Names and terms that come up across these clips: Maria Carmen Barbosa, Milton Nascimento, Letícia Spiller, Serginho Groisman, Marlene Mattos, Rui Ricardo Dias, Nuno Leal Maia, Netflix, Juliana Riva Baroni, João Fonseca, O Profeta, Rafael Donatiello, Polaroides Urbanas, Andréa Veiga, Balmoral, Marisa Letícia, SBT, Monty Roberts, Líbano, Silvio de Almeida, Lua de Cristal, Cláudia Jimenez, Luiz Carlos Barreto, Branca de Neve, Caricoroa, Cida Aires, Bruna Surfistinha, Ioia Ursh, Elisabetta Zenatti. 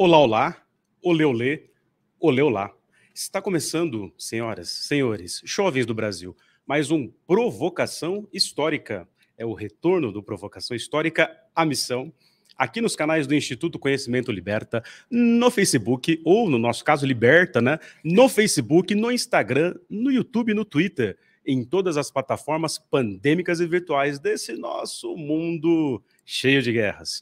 Olá, olá, olê, olê, olê, olá. Está começando, senhoras, senhores, jovens do Brasil, mais um Provocação Histórica. É o retorno do Provocação Histórica à missão, aqui nos canais do Instituto Conhecimento Liberta, no Facebook, ou no nosso caso, Liberta, né? No Facebook, no Instagram, no YouTube, no Twitter, em todas as plataformas pandêmicas e virtuais desse nosso mundo cheio de guerras.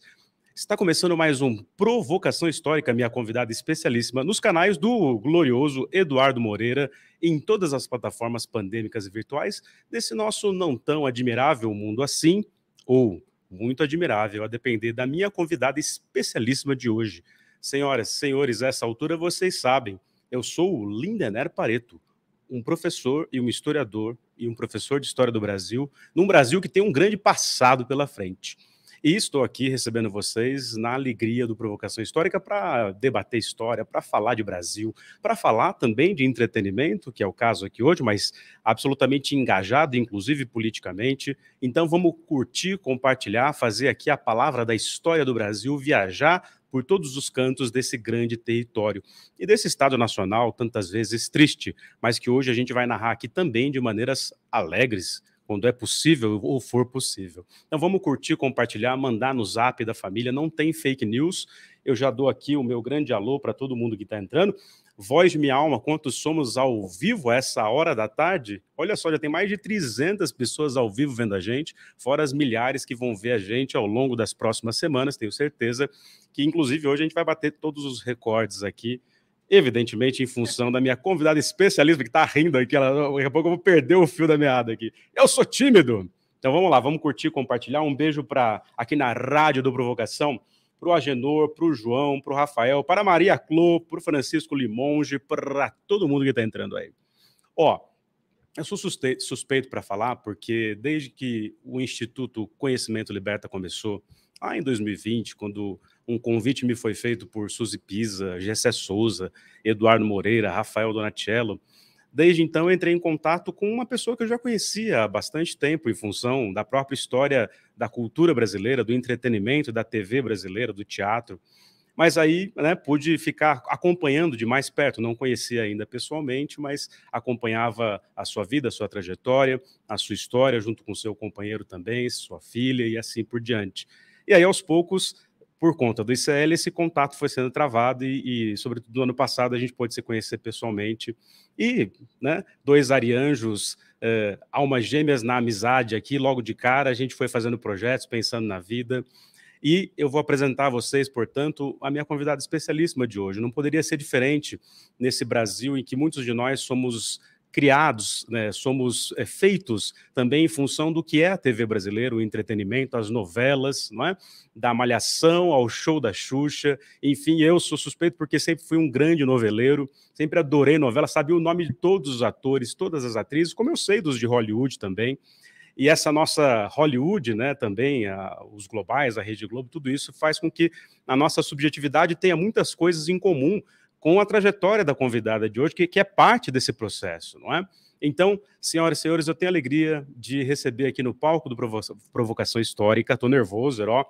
Está começando mais um Provocação Histórica, minha convidada especialíssima, nos canais do glorioso Eduardo Moreira, em todas as plataformas pandêmicas e virtuais, desse nosso não tão admirável mundo assim, ou muito admirável, a depender da minha convidada especialíssima de hoje. Senhoras, senhores, a essa altura vocês sabem, eu sou o Lindener Pareto, um professor e um historiador, e um professor de História do Brasil, num Brasil que tem um grande passado pela frente. E estou aqui recebendo vocês na alegria do Provocação Histórica para debater história, para falar de Brasil, para falar também de entretenimento, que é o caso aqui hoje, mas absolutamente engajado, inclusive politicamente. Então vamos curtir, compartilhar, fazer aqui a palavra da história do Brasil, viajar por todos os cantos desse grande território e desse Estado Nacional, tantas vezes triste, mas que hoje a gente vai narrar aqui também de maneiras alegres, quando é possível ou for possível. Então vamos curtir, compartilhar, mandar no zap da família, não tem fake news. Eu já dou aqui o meu grande alô para todo mundo que está entrando. Voz de minha alma, quantos somos ao vivo a essa hora da tarde? Olha só, já tem mais de 300 pessoas ao vivo vendo a gente, fora as milhares que vão ver a gente ao longo das próximas semanas, tenho certeza que, inclusive, hoje a gente vai bater todos os recordes aqui, evidentemente, em função da minha convidada especialista, que está rindo aqui, daqui a pouco eu vou perder o fio da meada aqui. Eu sou tímido! Então vamos lá, vamos curtir, compartilhar. Um beijo para aqui na Rádio do Provocação, para o Agenor, para o João, para o Rafael, para a Maria Clô, para o Francisco Limonge, para todo mundo que está entrando aí. Ó, eu sou suspeito para falar, porque desde que o Instituto Conhecimento Liberta começou, lá em 2020, quando um convite me foi feito por Suzy Pisa, Gessé Souza, Eduardo Moreira, Rafael Donatiello. Desde então, entrei em contato com uma pessoa que eu já conhecia há bastante tempo, em função da própria história da cultura brasileira, do entretenimento, da TV brasileira, do teatro. Mas aí, né, pude ficar acompanhando de mais perto, não conhecia ainda pessoalmente, mas acompanhava a sua vida, a sua trajetória, a sua história, junto com seu companheiro também, sua filha e assim por diante. E aí, aos poucos, por conta do ICL, esse contato foi sendo travado e sobretudo, no ano passado, a gente pôde se conhecer pessoalmente. E, né, dois arianjos, almas gêmeas na amizade aqui, logo de cara, a gente foi fazendo projetos, pensando na vida. E eu vou apresentar a vocês, portanto, a minha convidada especialíssima de hoje. Não poderia ser diferente nesse Brasil em que muitos de nós somos criados, né, somos feitos também em função do que é a TV brasileira, o entretenimento, as novelas, não é? Da Malhação ao show da Xuxa, enfim, eu sou suspeito porque sempre fui um grande noveleiro, sempre adorei novela, sabia o nome de todos os atores, todas as atrizes, como eu sei dos de Hollywood também, e essa nossa Hollywood, né, também, os globais, a Rede Globo, tudo isso faz com que a nossa subjetividade tenha muitas coisas em comum com a trajetória da convidada de hoje, que é parte desse processo, não é? Então, senhoras e senhores, eu tenho a alegria de receber aqui no palco do Provocação Histórica, estou nervoso, ó,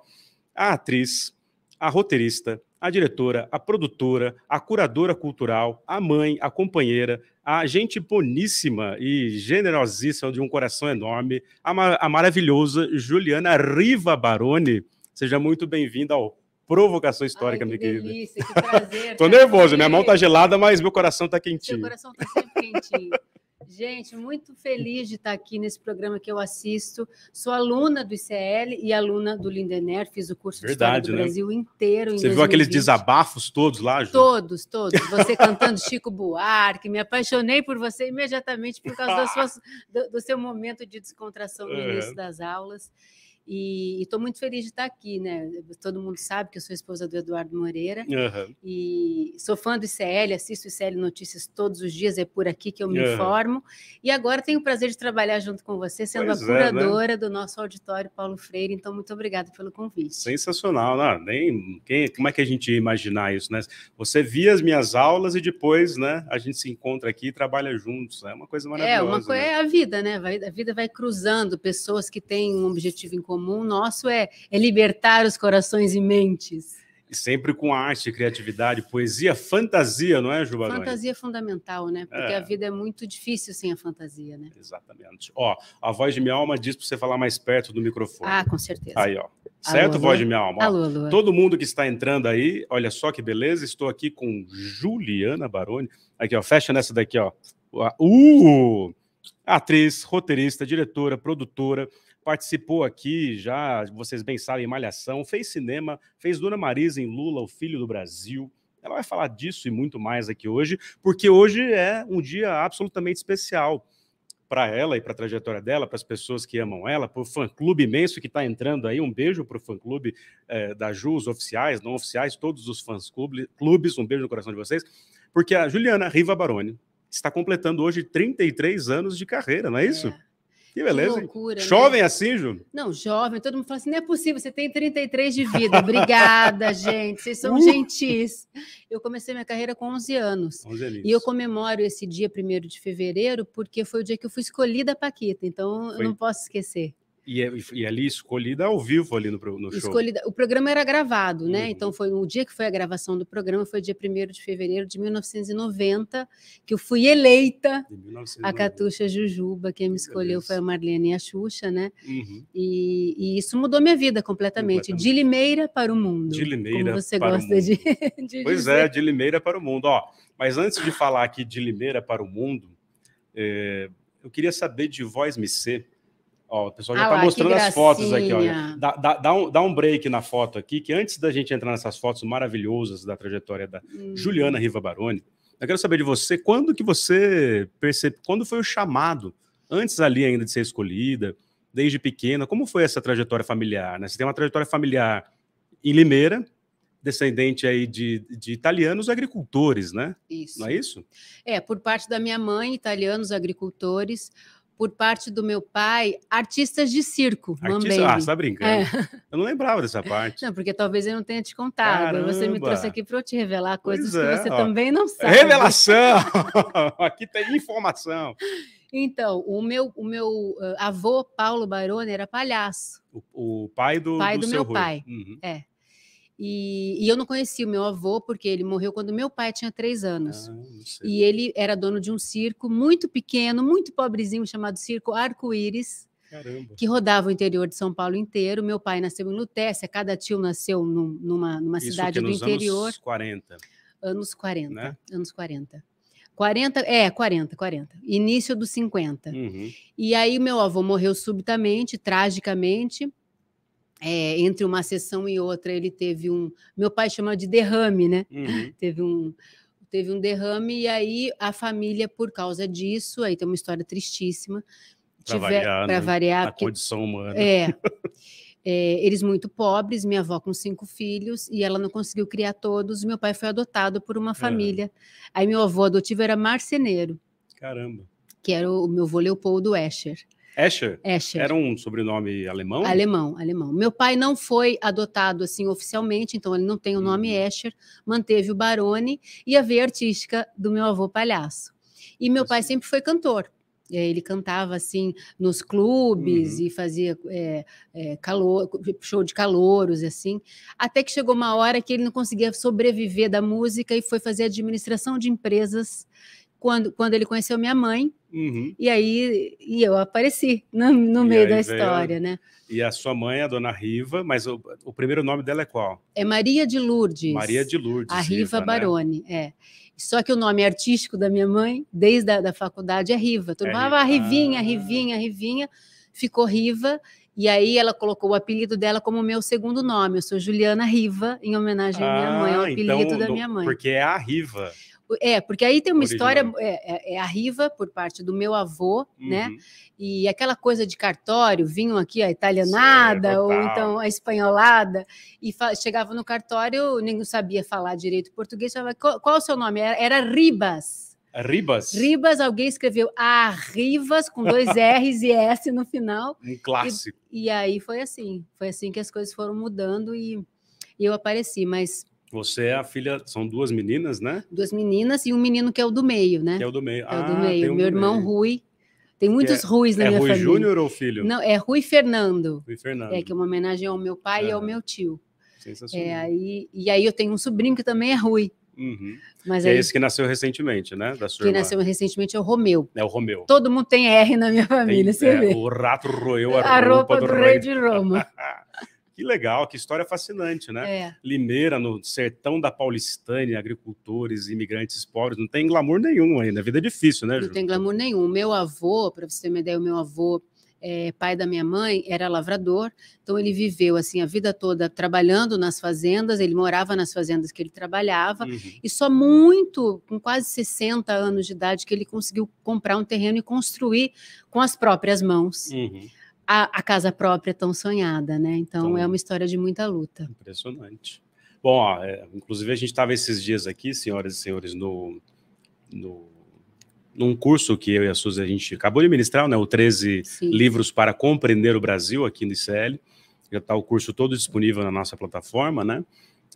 a atriz, a roteirista, a diretora, a produtora, a curadora cultural, a mãe, a companheira, a gente boníssima e generosíssima de um coração enorme, a maravilhosa Juliana Riva Baroni. Seja muito bem-vinda ao Provocação Histórica, minha querida. Delícia, que prazer. Tô nervoso, minha mão tá gelada, mas meu coração tá quentinho. Seu coração tá sempre quentinho. Gente, muito feliz de estar aqui nesse programa que eu assisto. Sou aluna do ICL e aluna do Lindener, fiz o curso de História do Brasil inteiro em 2020. Você viu aqueles desabafos todos lá, Ju? Todos, todos. Você cantando Chico Buarque, me apaixonei por você imediatamente por causa do seu momento de descontração no início das aulas. E estou muito feliz de estar aqui, né? Todo mundo sabe que eu sou esposa do Eduardo Moreira. Uhum. E sou fã do ICL, assisto o ICL Notícias todos os dias, é por aqui que eu me informo. E agora tenho o prazer de trabalhar junto com você, sendo a curadora do nosso auditório Paulo Freire. Então, muito obrigada pelo convite. Sensacional, né? Como é que a gente ia imaginar isso, né? Você via as minhas aulas e depois, né, a gente se encontra aqui e trabalha juntos. É uma coisa maravilhosa. É a vida, né? A vida vai cruzando pessoas que têm um objetivo em comum. O nosso é libertar os corações e mentes. Sempre com arte, criatividade, poesia, fantasia, não é, Juba? Fantasia é fundamental, né? Porque a vida é muito difícil sem a fantasia, né? Exatamente. Ó, a voz de minha alma diz para você falar mais perto do microfone. Ah, com certeza. Aí, ó. Certo, alô, voz de minha alma? Alô, alô. Todo mundo que está entrando aí, olha só que beleza, estou aqui com Juliana Baroni. Aqui, ó, fecha nessa daqui, ó. Atriz, roteirista, diretora, produtora, participou aqui já, vocês bem sabem, Malhação, fez cinema, fez Dona Marisa em Lula, o Filho do Brasil. Ela vai falar disso e muito mais aqui hoje, porque hoje é um dia absolutamente especial para ela e para a trajetória dela, para as pessoas que amam ela, para o fã-clube imenso que está entrando aí. Um beijo para o fã-clube da Ju, os oficiais, não oficiais, todos os fãs-clubes, um beijo no coração de vocês, porque a Juliana Riva Baroni está completando hoje 33 anos de carreira, não é isso? É. Que beleza, que loucura, jovem, né? Assim, Ju? Não, jovem, todo mundo fala assim, não é possível, você tem 33 de vida. Obrigada, gente, vocês são gentis. Eu comecei minha carreira com 11 anos. 11 anos. E eu comemoro esse dia 1º de fevereiro, porque foi o dia que eu fui escolhida Paquita, então eu não posso esquecer. E ali, escolhida ao vivo, ali no show. Escolhida, o programa era gravado, né? Uhum. Então, foi o dia que foi a gravação do programa, foi dia 1º de fevereiro de 1990, que eu fui eleita a Catuxa Jujuba. Quem me escolheu foi a Marlene e a Xuxa, né? Uhum. E isso mudou minha vida completamente. De Limeira para o mundo. De Limeira como você gosta o mundo. De pois dizer. É, de Limeira para o mundo. Ó, mas antes de falar aqui de Limeira para o mundo, eu queria saber de Voz Me Ser. Ó, o pessoal já está mostrando as fotos aqui. Olha. Dá um break na foto aqui, que antes da gente entrar nessas fotos maravilhosas da trajetória da Juliana Riva Baroni, eu quero saber de você, quando que você percebeu, quando foi o chamado, antes ali ainda de ser escolhida, desde pequena, como foi essa trajetória familiar? Né? Você tem uma trajetória familiar em Limeira, descendente aí de italianos agricultores, né? Isso. Não é isso? É, por parte da minha mãe, italianos agricultores. Por parte do meu pai, artistas de circo. Ah, você tá brincando. Eu não lembrava dessa parte. Não, porque talvez eu não tenha te contado. Caramba. Você me trouxe aqui para eu te revelar coisas que você também não sabe. Revelação! Aqui tem informação. Então, o meu avô, Paulo Baroni, era palhaço. O pai do meu pai. Uhum. É. E eu não conheci o meu avô, porque ele morreu quando meu pai tinha 3 anos. E ele era dono de um circo muito pequeno, muito pobrezinho, chamado Circo Arco-Íris, que rodava o interior de São Paulo inteiro. Meu pai nasceu em Lutécia, cada tio nasceu numa cidade do interior. Isso que nos anos 40. Anos 40, né? Anos 40. 40. Início dos 50. Uhum. E aí meu avô morreu subitamente, tragicamente. Entre uma sessão e outra, ele teve um... Meu pai chama de derrame, né? Uhum. Teve um derrame, e aí a família, por causa disso, aí tem uma história tristíssima. Para variar, né? A condição humana. Eles muito pobres, minha avó com 5 filhos, e ela não conseguiu criar todos. Meu pai foi adotado por uma família. Aí meu avô adotivo era marceneiro. Caramba! Que era o meu avô Leopoldo Escher. Escher? Era um sobrenome alemão? Alemão. Meu pai não foi adotado assim oficialmente, então ele não tem o nome Escher, manteve o Baroni e a veia artística do meu avô palhaço. E meu pai sempre foi cantor. Ele cantava assim nos clubes e fazia show de calouros, assim, até que chegou uma hora que ele não conseguia sobreviver da música e foi fazer administração de empresas. Quando ele conheceu minha mãe, e aí eu apareci no meio da história, né? E a sua mãe é a dona Riva, mas o primeiro nome dela é qual? É Maria de Lourdes. Maria de Lourdes. A Riva Baroni, né? Só que o nome artístico da minha mãe, desde a da faculdade, é Riva. Todo mundo falava Rivinha, ficou Riva. E aí ela colocou o apelido dela como meu segundo nome. Eu sou Juliana Riva, em homenagem à minha mãe, é o apelido da minha mãe. Porque é a Riva. Porque aí tem uma história, a Riva, por parte do meu avô, né? E aquela coisa de cartório, vinham aqui a italianada, ou então a espanholada, e chegava no cartório, ninguém sabia falar direito português, falava, qual o seu nome? Era Ribas. Ribas, alguém escreveu Rivas, com 2 R's e S no final. Um clássico. E aí foi assim que as coisas foram mudando e eu apareci, mas... Você é a filha, são 2 meninas, né? 2 meninas e um menino que é o do meio, né? É o do meio. Meu irmão Rui. Tem muitos Ruis na minha família. É Rui Júnior ou filho? Não, é Rui Fernando. Que é uma homenagem ao meu pai e ao meu tio. Sensacional. E aí eu tenho um sobrinho que também é Rui. Uhum. Mas é esse que nasceu recentemente, né? Da sua irmã. Nasceu recentemente é o Romeu. É o Romeu. Todo mundo tem R na minha família, você vê. O rato roeu a roupa do rei de Roma. Que legal, que história fascinante, né? É. Limeira, no sertão da Paulistânia, agricultores, imigrantes pobres, não tem glamour nenhum ainda, a vida é difícil, né, Ju? Não tem glamour nenhum. Meu avô, para você ter uma ideia, o meu avô, pai da minha mãe, era lavrador, então ele viveu assim a vida toda trabalhando nas fazendas, ele morava nas fazendas que ele trabalhava, e só com quase 60 anos de idade, que ele conseguiu comprar um terreno e construir com as próprias mãos. Uhum. A casa própria tão sonhada, né? Então é uma história de muita luta. Impressionante. Bom, inclusive a gente estava esses dias aqui, senhoras e senhores, num curso que eu e a Suzy, a gente acabou de ministrar, né? O 13 Sim. Livros para Compreender o Brasil, aqui no ICL. Já está o curso todo disponível na nossa plataforma, né?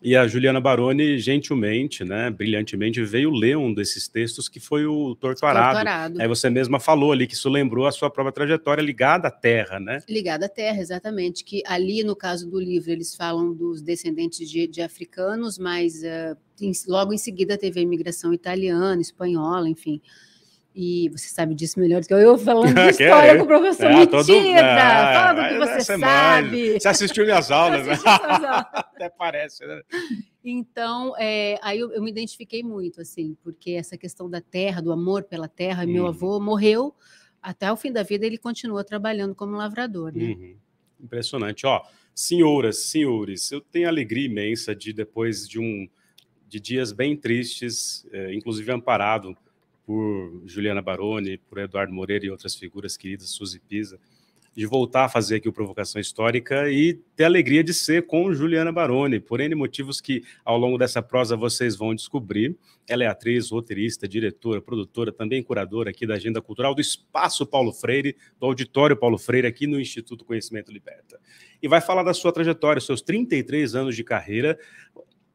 E a Juliana Baroni, gentilmente, né, brilhantemente, veio ler um desses textos, que foi o Torturado. Aí você mesma falou ali que isso lembrou a sua própria trajetória ligada à terra, né? Ligada à terra, exatamente. Que ali, no caso do livro, eles falam dos descendentes de africanos, mas logo em seguida teve a imigração italiana, espanhola, enfim... E você sabe disso melhor do que eu falando de história com o professor. Mentira! Fala do que você sabe. Você assistiu minhas aulas, né? Até parece, né? Então, aí eu me identifiquei muito, assim, porque essa questão da terra, do amor pela terra, meu avô morreu, até o fim da vida ele continuou trabalhando como lavrador, né? Uhum. Impressionante. Ó, senhoras, senhores, eu tenho alegria imensa de, depois de dias bem tristes, inclusive amparado por Juliana Baroni, por Eduardo Moreira e outras figuras queridas, Suzy Pisa, de voltar a fazer aqui o Provocação Histórica e ter a alegria de ser com Juliana Baroni, por N motivos que, ao longo dessa prosa, vocês vão descobrir. Ela é atriz, roteirista, diretora, produtora, também curadora aqui da Agenda Cultural do Espaço Paulo Freire, do Auditório Paulo Freire, aqui no Instituto Conhecimento Liberta. E vai falar da sua trajetória, seus 33 anos de carreira.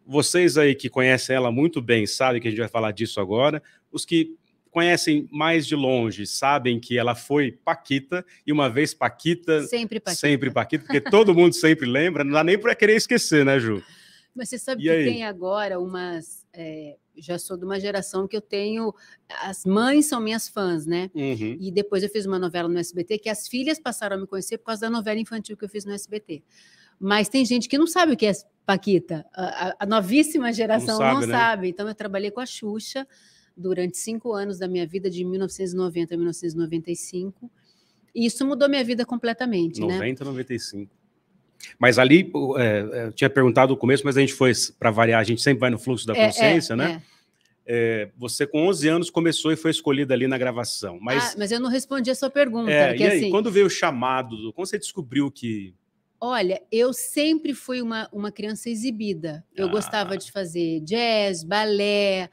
Vocês aí que conhecem ela muito bem sabem que a gente vai falar disso agora. Os que conhecem mais de longe sabem que ela foi Paquita, e uma vez Paquita... Sempre Paquita. Sempre Paquita, porque todo mundo sempre lembra, não dá nem para querer esquecer, né, Ju? Mas você sabe que tem agora umas... já sou de uma geração que eu tenho... As mães são minhas fãs, né? Uhum. E depois eu fiz uma novela no SBT que as filhas passaram a me conhecer por causa da novela infantil que eu fiz no SBT. Mas tem gente que não sabe o que é Paquita. A novíssima geração não sabe. Então eu trabalhei com a Xuxa durante 5 anos da minha vida, de 1990 a 1995. E isso mudou minha vida completamente, 90 a 95. Mas ali, eu tinha perguntado no começo, mas a gente foi, para variar, a gente sempre vai no fluxo da consciência, né? Você, com 11 anos, começou e foi escolhida ali na gravação. Mas eu não respondi a sua pergunta. E aí, quando veio o chamado, quando você descobriu que... Olha, eu sempre fui uma criança exibida. Eu gostava de fazer jazz, balé,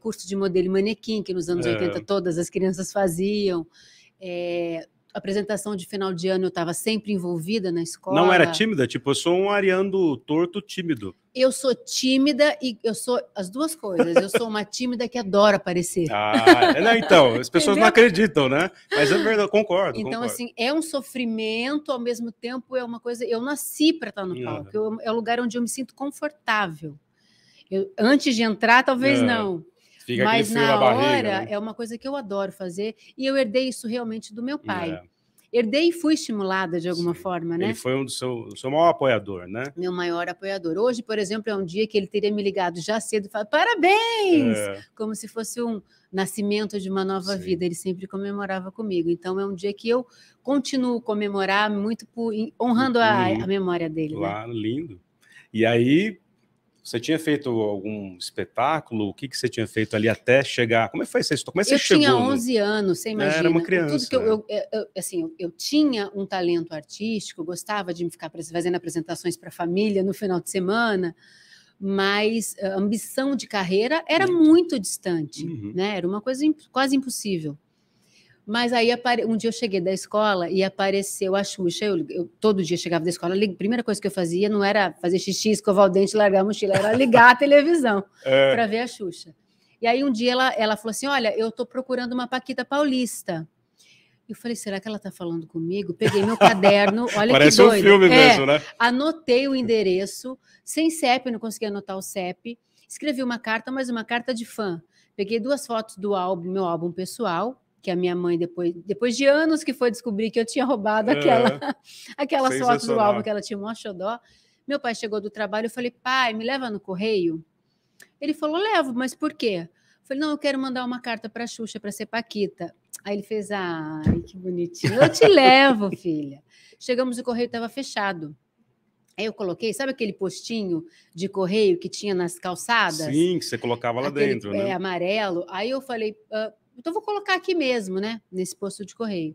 curso de modelo e manequim, que nos anos 80 todas as crianças faziam. Apresentação de final de ano eu estava sempre envolvida na escola. Não era tímida? Tipo, eu sou um ariando torto tímido. Eu sou tímida e eu sou as duas coisas. Eu sou uma tímida que adora aparecer. Então, as pessoas não acreditam, né? Mas é verdade, concordo. Então, assim, é um sofrimento, ao mesmo tempo é uma coisa... Eu nasci para estar no palco. É o lugar onde eu me sinto confortável. Antes de entrar, talvez não. Mas na hora é uma coisa que eu adoro fazer, e eu herdei isso realmente do meu pai. Herdei e fui estimulada de alguma forma, né? Ele foi um do seu maior apoiador, né? Meu maior apoiador. Hoje, por exemplo, é um dia que ele teria me ligado já cedo e falado parabéns! Como se fosse um nascimento de uma nova vida. Ele sempre comemorava comigo. Então é um dia que eu continuo comemorar muito, honrando a memória dele. Claro, né? Lindo. E aí... Você tinha feito algum espetáculo? O que você tinha feito ali até chegar? Como foi essa história? Como é que você chegou? Eu tinha 11 anos, você imagina. Era uma criança. Tudo que eu tinha um talento artístico, eu gostava de ficar fazendo apresentações para a família no final de semana, mas a ambição de carreira era muito distante, né? Era uma coisa quase impossível. Mas aí, um dia eu cheguei da escola e apareceu a Xuxa. Eu todo dia chegava da escola, a primeira coisa que eu fazia não era fazer xixi, escovar o dente, largar a mochila, era ligar a televisão para ver a Xuxa. E aí um dia ela falou assim, olha, eu estou procurando uma Paquita Paulista. Eu falei, será que ela está falando comigo? Peguei meu caderno, olha parece que doido. Um filme mesmo, né? Anotei o endereço, sem CEP, eu não consegui anotar o CEP. Escrevi uma carta, mas uma carta de fã. Peguei duas fotos do álbum, meu álbum pessoal, que a minha mãe, depois de anos que foi descobrir que eu tinha roubado aquelas fotos do álbum, que ela tinha um xodó. Meu pai chegou do trabalho, eu falei, pai, me leva no correio? Ele falou, levo, mas por quê? Eu falei, não, eu quero mandar uma carta para a Xuxa, para ser Paquita. Aí ele fez, ai, que bonitinho, eu te levo, filha. Chegamos, o correio estava fechado. Aí eu coloquei, sabe aquele postinho de correio que tinha nas calçadas? Sim, que você colocava lá aquele, dentro, né? É, amarelo. Aí eu falei, então vou colocar aqui mesmo, né? Nesse posto de correio.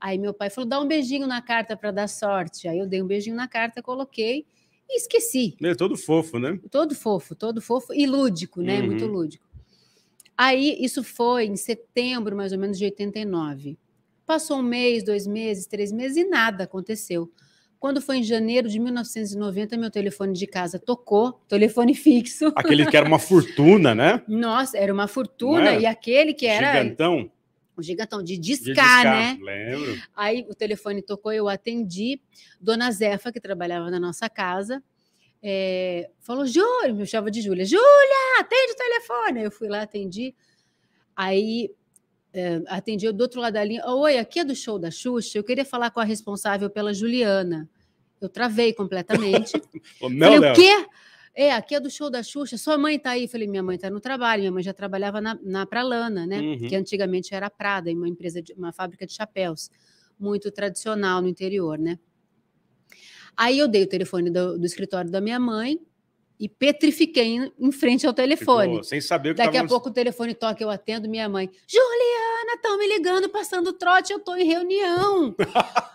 Aí meu pai falou, dá um beijinho na carta para dar sorte. Aí eu dei um beijinho na carta, coloquei e esqueci. É todo fofo, né? Todo fofo e lúdico, né? Uhum. Muito lúdico. Aí isso foi em setembro, mais ou menos, de 89. Passou um mês, 2 meses, 3 meses e nada aconteceu. Quando foi em janeiro de 1990, meu telefone de casa tocou, telefone fixo. Aquele que era uma fortuna, né? Nossa, era uma fortuna. E aquele que era... Gigantão. O gigantão, de discar, né? Lembro. Aí o telefone tocou, eu atendi. Dona Zefa, que trabalhava na nossa casa, falou, Júlia, me chamava de Júlia. Júlia, atende o telefone. Eu fui lá, atendi. Aí... atendi do outro lado da linha. Oi, aqui é do show da Xuxa, eu queria falar com a responsável pela Juliana. Eu travei completamente. Falei, o quê? Aqui é do show da Xuxa, sua mãe tá aí. Falei, minha mãe tá no trabalho, minha mãe já trabalhava na Pralana, né? Uhum. Que antigamente era a Prada, uma fábrica de chapéus, muito tradicional no interior, né? Aí eu dei o telefone do escritório da minha mãe, e petrifiquei em frente ao telefone. Ficou, sem saber o que Daqui a pouco o telefone toca, eu atendo minha mãe. Juliana, estão me ligando, passando trote, eu estou em reunião.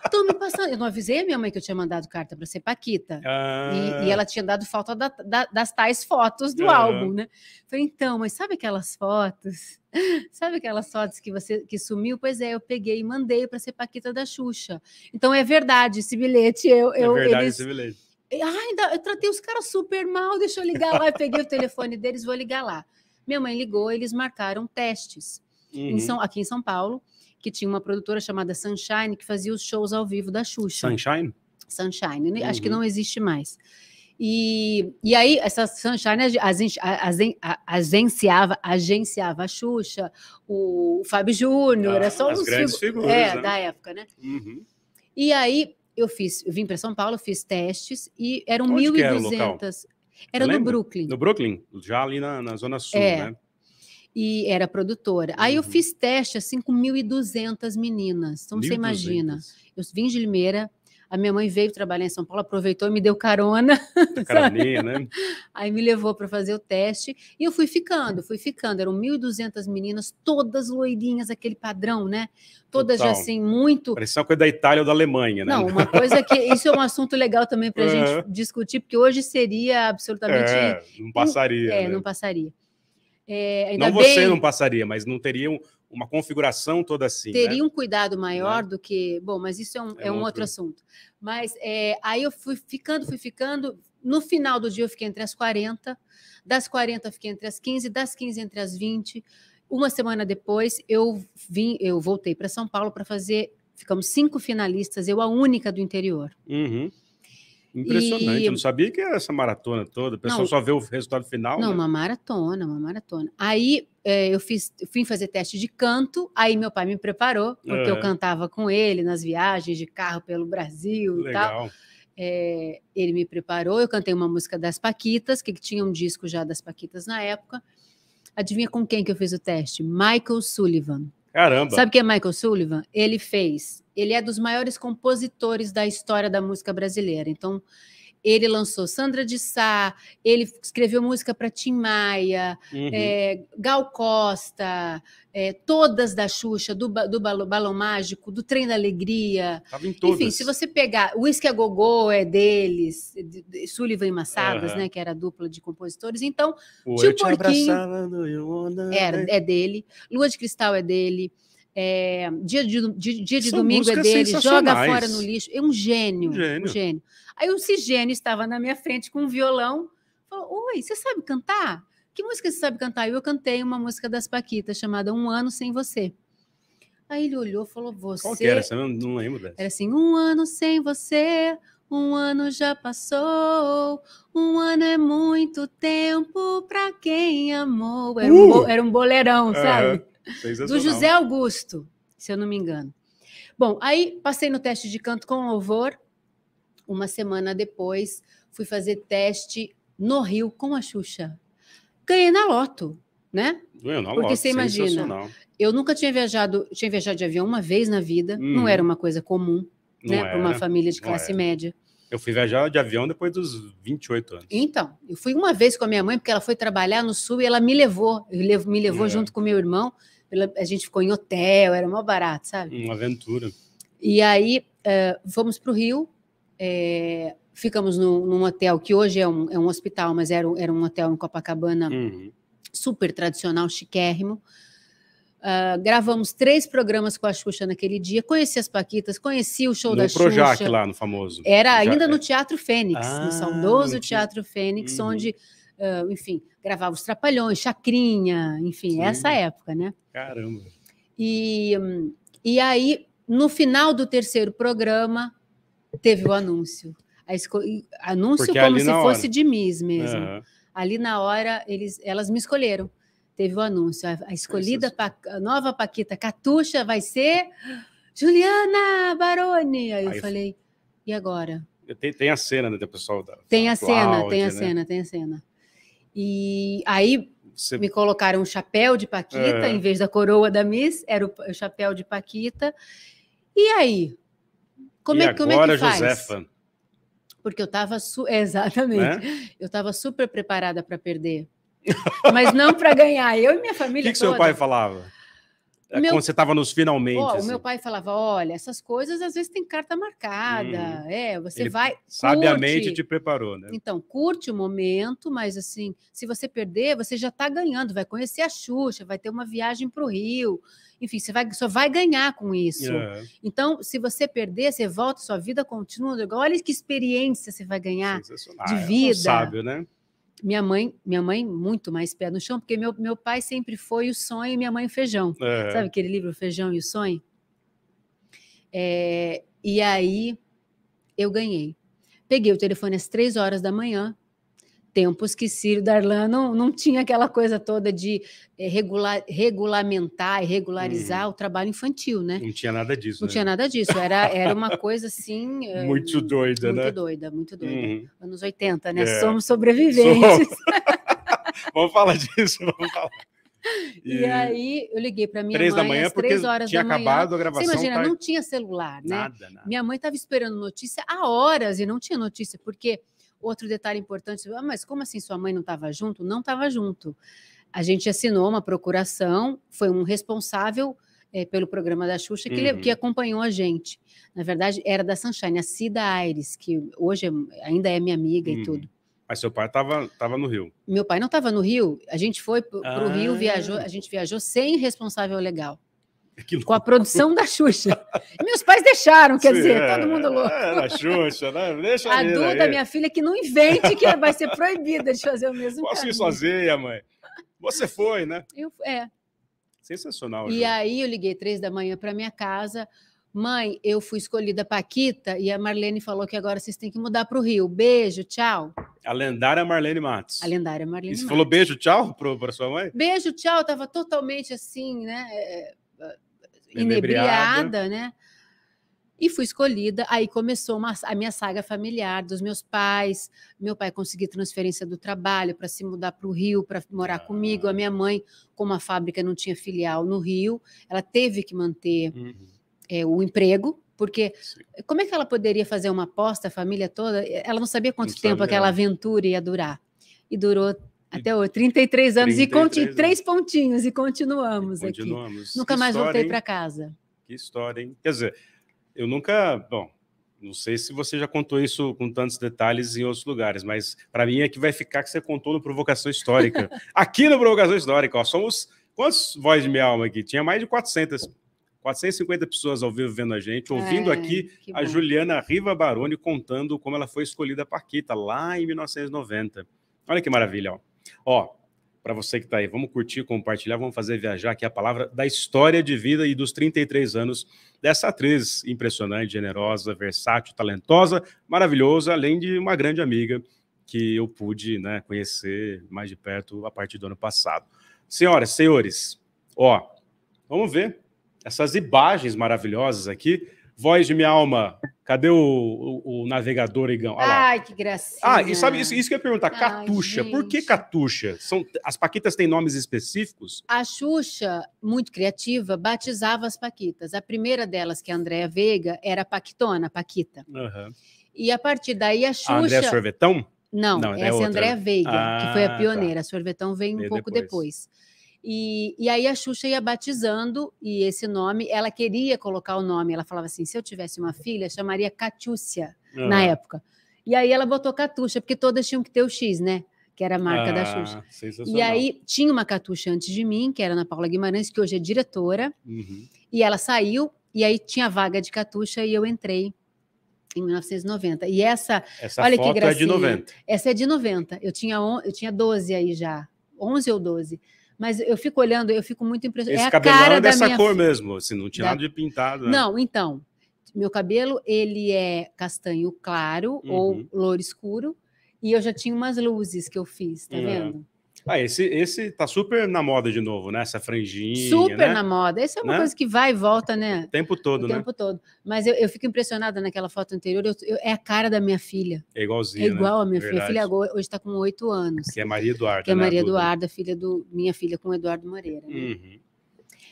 Estão me passando... Eu não avisei a minha mãe que eu tinha mandado carta para ser Paquita. E ela tinha dado falta das tais fotos do álbum, né? Falei, então, mas sabe aquelas fotos? Sabe aquelas fotos que sumiu? Pois é, eu peguei e mandei para ser Paquita da Xuxa. Então é verdade esse bilhete. Esse bilhete. Eu tratei os caras super mal, deixa eu ligar lá. Eu peguei o telefone deles, vou ligar lá. Minha mãe ligou, eles marcaram testes aqui em São Paulo, que tinha uma produtora chamada Sunshine, que fazia os shows ao vivo da Xuxa. Sunshine? Sunshine, né? Acho que não existe mais. E aí, essa Sunshine agenciava a Xuxa, o Fábio Júnior, era só os grandes figuras, né? Da época, né? Uhum. E aí... Eu vim para São Paulo, fiz testes e eram 1.200. Era no Brooklyn. No Brooklyn, já ali na Zona Sul, né? E era produtora. Aí eu fiz teste assim, com 1.200 meninas. Então você imagina. Eu vim de Limeira, a minha mãe veio trabalhar em São Paulo, aproveitou e me deu carona. Caroninha, né? Aí me levou para fazer o teste e eu fui ficando. Eram 1.200 meninas, todas loirinhas, aquele padrão, né? Todas total. Assim, muito... Parecia uma coisa da Itália ou da Alemanha, né? Não, uma coisa que... Isso é um assunto legal também para a gente discutir, porque hoje seria absolutamente... não passaria. Né? Não passaria. Ainda bem... Você não passaria, mas não teria uma configuração toda assim. Teria um cuidado maior do que... Bom, mas isso é um outro assunto. Mas aí eu fui ficando. No final do dia eu fiquei entre as 40. Das 40 eu fiquei entre as 15. Das 15 entre as 20. Uma semana depois eu voltei para São Paulo para fazer... Ficamos 5 finalistas, eu a única do interior. Uhum. Impressionante, eu não sabia que era essa maratona toda, a pessoa só vê o resultado final. Não, né? uma maratona. Aí eu fui fazer teste de canto, aí meu pai me preparou, porque eu cantava com ele nas viagens de carro pelo Brasil e tal. Ele me preparou, eu cantei uma música das Paquitas, que tinha um disco já das Paquitas na época. Adivinha com quem que eu fiz o teste? Michael Sullivan. Caramba! Sabe quem é Michael Sullivan? Ele é dos maiores compositores da história da música brasileira. Então, ele lançou Sandra de Sá, ele escreveu música para Tim Maia, Gal Costa, todas da Xuxa, do Balão Mágico, do Trem da Alegria. Tava em todas. Enfim, se você pegar... Whisky a Gogô é deles, Sullivan e Massadas, né, que era a dupla de compositores. Então, Tio Porquinho é dele, Lua de Cristal é dele, Dia de Domingo é dele, Joga Fora no Lixo. É um gênio, um gênio. Aí o Cigênio estava na minha frente com um violão, falou, oi, você sabe cantar? Que música você sabe cantar? Eu cantei uma música das Paquitas chamada Um Ano Sem Você. Aí ele olhou e falou, você... Qual que era? Eu não lembro dessa. Era assim, 1 ano sem você, 1 ano já passou, 1 ano é muito tempo pra quem amou. Era um boleirão, sabe? Do José Augusto, se eu não me engano. Bom, aí passei no teste de canto com louvor. Uma semana depois, fui fazer teste no Rio com a Xuxa. Ganhei na loto, né? Ganhei na loto, porque você imagina... Eu nunca tinha viajado de avião uma vez na vida, não era uma coisa comum, né, para uma família de classe média. Eu fui viajar de avião depois dos 28 anos. Então, eu fui uma vez com a minha mãe, porque ela foi trabalhar no Sul e ela me levou junto com meu irmão, a gente ficou em hotel, era mó barato, sabe? Uma aventura. E aí, fomos para o Rio, ficamos num hotel que hoje é um hospital, mas era um hotel em Copacabana, super tradicional, chiquérrimo. Gravamos 3 programas com a Xuxa naquele dia, conheci as Paquitas, conheci o show da Xuxa. No Projac lá, no famoso. Era ainda no Teatro Fênix, no saudoso Teatro Fênix, onde, enfim, gravava os Trapalhões, Chacrinha, enfim, essa época, né? Caramba! E aí, no final do 3º programa, teve o anúncio. Anúncio porque como se fosse de Miss mesmo. Ali na hora, elas me escolheram. Teve o anúncio, a escolhida, a nova Paquita Catuxa vai ser Juliana Baroni. Aí eu falei, e agora? Tem a cena, né, do pessoal? Tem a cena. E aí me colocaram um chapéu de Paquita, em vez da coroa da Miss, era o chapéu de Paquita. E aí? Como é que faz? Josefa. Porque eu estava... Exatamente. Né? Eu estava super preparada para perder. Mas não para ganhar, eu e minha família. O que seu pai falava? Quando você estava nos finalmente. Assim. O meu pai falava: olha, essas coisas às vezes tem carta marcada. Você ele vai. Sabiamente te preparou, né? Então, curte o momento, mas assim, se você perder, você já está ganhando. Vai conhecer a Xuxa, vai ter uma viagem para o Rio. Enfim, você só vai ganhar com isso. Então, se você perder, você volta, sua vida continua. Olha que experiência você vai ganhar de vida. Sábio, né? Minha mãe muito mais pé no chão, porque meu pai sempre foi o sonho e minha mãe o feijão. Sabe aquele livro, O Feijão e o Sonho? E aí eu ganhei. Peguei o telefone às 3h da manhã, tempos que Ciro Darlan não tinha aquela coisa toda de regulamentar e regularizar o trabalho infantil, né? Não tinha nada disso. Era uma coisa assim... Muito doida. Anos 80, né? Somos sobreviventes. Vamos falar disso. E aí eu liguei para minha mãe às 3h da manhã. Tinha acabado a gravação. Você imagina, não tinha celular, né? Nada. Minha mãe estava esperando notícia há horas e não tinha notícia, porque... Outro detalhe importante, mas como assim sua mãe não estava junto? Não estava junto. A gente assinou uma procuração, foi um responsável pelo programa da Xuxa que acompanhou a gente. Na verdade, era da Sunshine, a Cida Aires, que hoje ainda é minha amiga e tudo. Mas seu pai estava no Rio? Meu pai não estava no Rio. A gente foi para o Rio, viajou sem responsável legal. Com a produção da Xuxa. Meus pais deixaram, quer dizer, todo mundo louco. A Xuxa, né? Deixa a Duda, minha filha, que não invente que vai ser proibida de fazer o mesmo caminho. Posso ir sozinha, mãe? Você foi, né? É. Sensacional. E aí eu liguei 3h da manhã para minha casa. Mãe, eu fui escolhida Paquita e a Marlene falou que agora vocês têm que mudar para o Rio. Beijo, tchau. A lendária Marlene Mattos. Você falou beijo, tchau para sua mãe? Beijo, tchau. Tava totalmente assim, né? Inebriada, né? E fui escolhida. Aí começou a minha saga familiar dos meus pais. Meu pai conseguiu transferência do trabalho para se mudar para o Rio, para morar comigo. A minha mãe, como a fábrica não tinha filial no Rio, ela teve que manter o emprego, porque como é que ela poderia fazer uma aposta, a família toda? Ela não sabia quanto tempo aquela aventura ia durar. E durou até hoje, 33 anos, 3 pontinhos, e continuamos aqui. Nunca mais voltei para casa. Que história, hein? Quer dizer, eu nunca... Bom, não sei se você já contou isso com tantos detalhes em outros lugares, mas para mim é que vai ficar que você contou no Provocação Histórica. Aqui no Provocação Histórica, ó, somos... Quantas vozes de minha alma aqui? Tinha mais de 450 pessoas ao vivo vendo a gente, ouvindo aqui a Juliana Riva Baroni contando como ela foi escolhida Paquita lá em 1990. Olha que maravilha, ó. para você que está aí. Vamos curtir, compartilhar, vamos fazer viajar aqui a palavra da história de vida e dos 33 anos dessa atriz impressionante, generosa, versátil, talentosa, maravilhosa, além de uma grande amiga que eu pude, né, conhecer mais de perto a partir do ano passado. Senhoras, senhores, ó, vamos ver essas imagens maravilhosas aqui. Voz de minha alma, cadê o navegador, Igão? Olha lá. Ai, que gracinha. Ah, e sabe, isso que eu ia perguntar, Catuxa. Ai, por que Catuxa? As paquitas têm nomes específicos? A Xuxa, muito criativa, batizava as paquitas. A primeira delas, que é a Andréa Veiga, era Paquitona, Paquita. Uhum. E a partir daí a Xuxa... A Andréa Sorvetão? Não, essa é a Andréa Veiga, que foi a pioneira. Tá. A Sorvetão veio um pouco depois. E aí a Xuxa ia batizando, e esse nome, ela queria colocar o nome, ela falava assim, se eu tivesse uma filha, chamaria Catiúcia, na época. E aí ela botou Catuxa, porque todas tinham que ter o X, né? Que era a marca da Xuxa. E aí tinha uma Catuxa antes de mim, que era Ana Paula Guimarães, que hoje é diretora, e ela saiu, e aí tinha vaga de Catuxa, e eu entrei em 1990. E essa olha foto que gracinha, é de 90. Essa é de 90, eu tinha 12 aí já, 11 ou 12. Mas eu fico olhando, eu fico muito impressionada. Esse cabelão é dessa cor mesmo, assim, não tinha nada de pintado. Né? Não, então, meu cabelo, ele é castanho claro ou louro escuro, e eu já tinha umas luzes que eu fiz, tá vendo? Ah, esse tá super na moda de novo, né? Essa franjinha, super, né? Na moda. Essa é uma, né, coisa que vai e volta, né? O tempo todo, né? O tempo todo. Mas eu fico impressionada naquela foto anterior, é a cara da minha filha. É igualzinha, é igual, né? A minha filha. Minha filha hoje está com 8 anos. Que é Maria Eduarda, que é, né? Maria Eduarda, filha do... Minha filha com o Eduardo Moreira. Né? Uhum.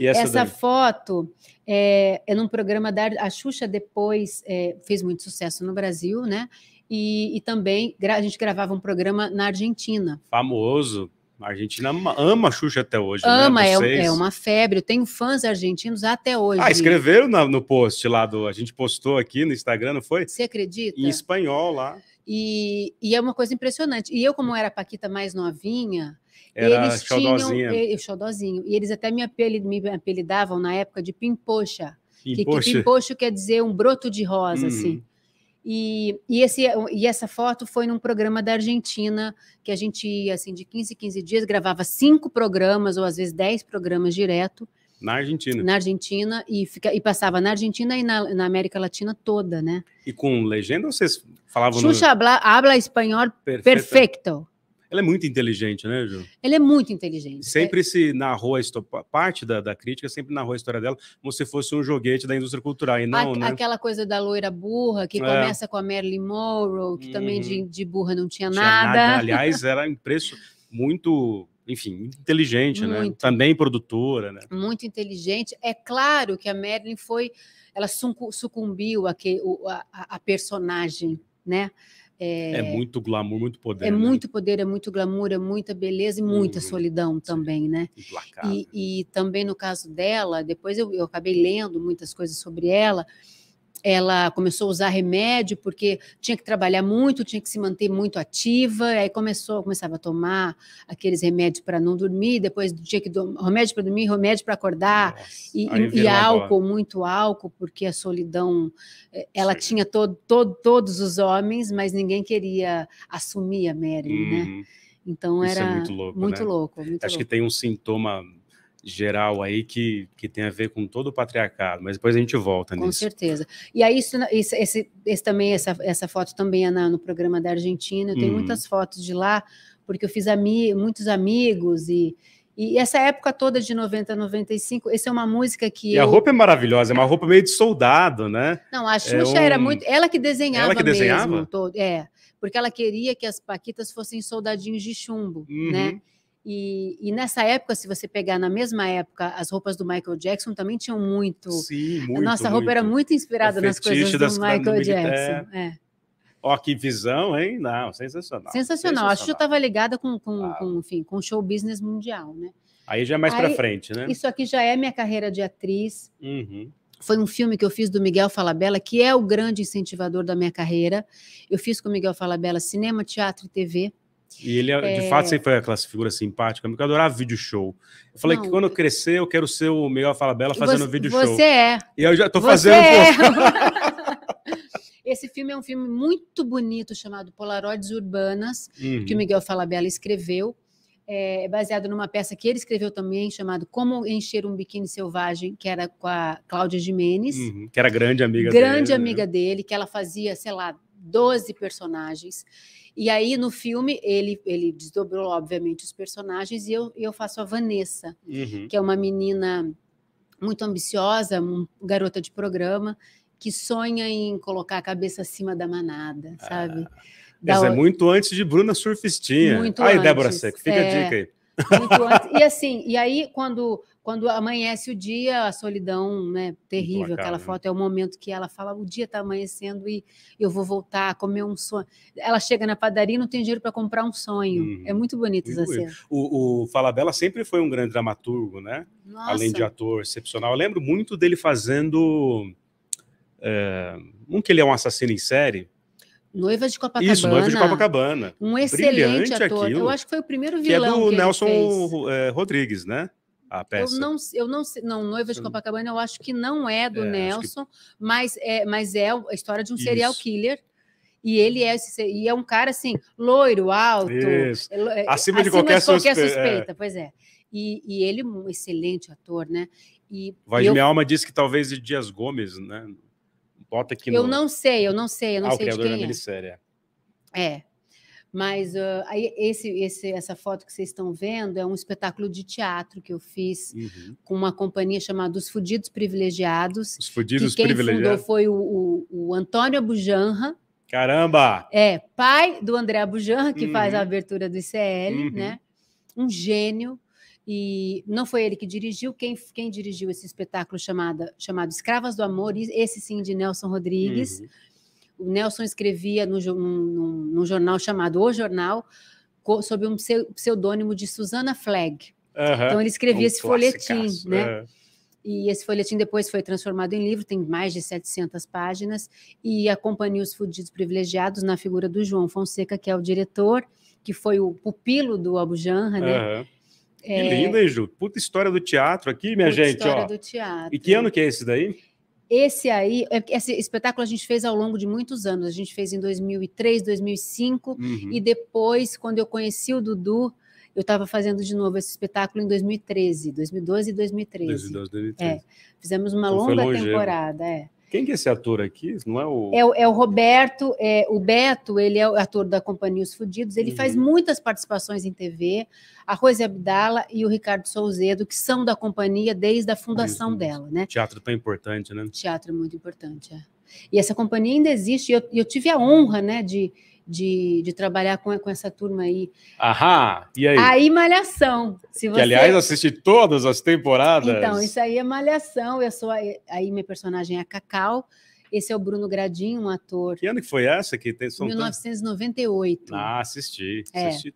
E essa foto é num programa da... A Xuxa depois fez muito sucesso no Brasil, né? E também a gente gravava um programa na Argentina. Famoso. A Argentina ama a Xuxa até hoje, né? É uma febre. Eu tenho fãs argentinos até hoje. Ah, escreveram no post lá do... A gente postou aqui no Instagram, não foi? Você acredita? Em espanhol lá. E é uma coisa impressionante. E eu, como era a paquita mais novinha... Eles xodózinha. Xodózinho. E eles até me apelidavam na época de Pimpocha. Pimpocha. Que Pimpocha quer dizer um broto de rosa, assim. E essa foto foi num programa da Argentina, que a gente ia assim, de 15 em 15 dias, gravava 5 programas, ou às vezes 10 programas direto. Na Argentina. Na Argentina, e passava na Argentina e na América Latina toda, né? E com legenda, vocês falavam... Xuxa habla espanhol perfeito. Ela é muito inteligente, né, Ju? Ela é muito inteligente. Sempre se narrou a história, parte da crítica sempre narrou a história dela como se fosse um joguete da indústria cultural, e não, né? Aquela coisa da loira burra, que começa com a Marilyn Monroe, que também de burra não tinha nada. Aliás, era muito, enfim, inteligente, muito, né? Também produtora, né? Muito inteligente. É claro que a Marilyn ela sucumbiu a personagem, né? É muito glamour, muito poder. É, né? Muito poder, é muito glamour, é muita beleza e muita solidão também, né? Implacável. E também no caso dela, depois eu acabei lendo muitas coisas sobre ela. Ela começou a usar remédio porque tinha que trabalhar muito, tinha que se manter muito ativa, aí começava a tomar aqueles remédios para não dormir, depois tinha que remédio para dormir, remédio para acordar. Nossa, e álcool, muito álcool, porque a solidão, ela tinha todos os homens, mas ninguém queria assumir a Mary, né? Então isso era muito louco. Muito, né? Louco, muito acho louco. Que tem um sintoma geral aí que tem a ver com todo o patriarcado, mas depois a gente volta nisso. Com certeza. E aí também, essa foto também é no programa da Argentina, eu tenho muitas fotos de lá, porque eu fiz muitos amigos, e essa época toda de 90 a 95, essa é uma música que... E a roupa é maravilhosa, é uma roupa meio de soldado, né? Não, a Xuxa era muito... Ela que desenhava mesmo. Ela que desenhava? Mesmo, porque ela queria que as paquitas fossem soldadinhos de chumbo, né? E nessa época, se você pegar na mesma época, as roupas do Michael Jackson também tinham muito... Sim, muito. A nossa roupa era muito inspirada nas coisas do Michael Jackson. Ó, que visão, hein? Não, sensacional. Sensacional. A Xuxa estava ligada com o show business mundial, né? Aí já é mais para frente, né? Isso aqui já é minha carreira de atriz. Foi um filme que eu fiz do Miguel Falabella, que é o grande incentivador da minha carreira. Eu fiz com o Miguel Falabella cinema, teatro e TV. E ele, de fato, sempre foi aquela figura simpática, porque eu adorava vídeo show. Eu falei que quando eu crescer, eu quero ser o Miguel Falabella fazendo vídeo show. Você é. E eu já tô fazendo. Esse filme é um filme muito bonito, chamado Polaroides Urbanas, que o Miguel Falabella escreveu. baseado numa peça que ele escreveu também, chamado Como Encher um Biquíni Selvagem, que era com a Cláudia Jimenez. Uhum, que era grande amiga dele. Grande amiga dele, que ela fazia, sei lá, 12 personagens. E aí, no filme, ele desdobrou, obviamente, os personagens, e eu faço a Vanessa, que é uma menina muito ambiciosa, uma garota de programa, que sonha em colocar a cabeça acima da manada, sabe? Mas é muito antes de Bruna Surfistinha. Muito antes. Aí, Débora Seco, fica a dica aí. Muito antes. E assim, e aí, quando amanhece o dia, a solidão, né, terrível, aquela foto, é o momento que ela fala, o dia está amanhecendo e eu vou voltar a comer um sonho. Ela chega na padaria e não tem dinheiro para comprar um sonho. É muito bonito essa cena. O Falabella sempre foi um grande dramaturgo, né? Nossa. Além de ator excepcional. Eu lembro muito dele fazendo... que ele é um assassino em série... Noiva de Copacabana. Isso, Noiva de Copacabana. Um excelente ator. Aquilo. Eu acho que foi o primeiro vilão que é do Nelson Rodrigues, né? A peça. Eu não, Noiva de Copacabana, eu acho que não é do Nelson, mas é a história de um serial killer. E ele é um cara, assim, loiro, alto. Acima de qualquer suspeita. Pois é. E ele é um excelente ator, né? E Voz de Minha Alma disse que talvez de Dias Gomes, né? Bota aqui eu não sei de quem é. Minissérie. Mas aí essa foto que vocês estão vendo é um espetáculo de teatro que eu fiz com uma companhia chamada Os Fudidos Privilegiados. Os Fudidos Privilegiados. Quem fundou foi o Antônio Abujanra. Caramba! É, pai do André Abujanra, que faz a abertura do ICL, né? Um gênio. E não foi ele que dirigiu, quem dirigiu esse espetáculo chamado Escravas do Amor, esse sim de Nelson Rodrigues. O Nelson escrevia num jornal chamado O Jornal, sob um pseudônimo de Susana Flegg. Então ele escrevia esse folhetim, né? E esse folhetim depois foi transformado em livro, tem mais de 700 páginas, e acompanha os Fudidos Privilegiados na figura do João Fonseca, que é o diretor, que foi o pupilo do Abujanra, né? Que lindo, hein, Ju? Puta história do teatro aqui, minha gente. História do teatro. E que ano que é esse daí? Esse espetáculo a gente fez ao longo de muitos anos. A gente fez em 2003, 2005. E depois, quando eu conheci o Dudu, eu estava fazendo de novo esse espetáculo em 2013. 2012 e 2013. 2012 e 2013. Fizemos uma longa temporada, Quem que é esse ator aqui? Não é o... É o Roberto, o Beto, ele é o ator da Companhia Os Fudidos, ele faz muitas participações em TV, a Rose Abdala e o Ricardo Souzedo, que são da companhia desde a fundação dela, né? Teatro tão importante, né? Teatro é muito importante, E essa companhia ainda existe, e eu tive a honra, né, de trabalhar com essa turma aí. E aí? Aí, Malhação. Que, aliás, assisti todas as temporadas. Então, isso aí é Malhação. Aí minha personagem é a Cacau. Esse é o Bruno Gradinho, um ator. Que ano que foi essa? 1998. Ah, assisti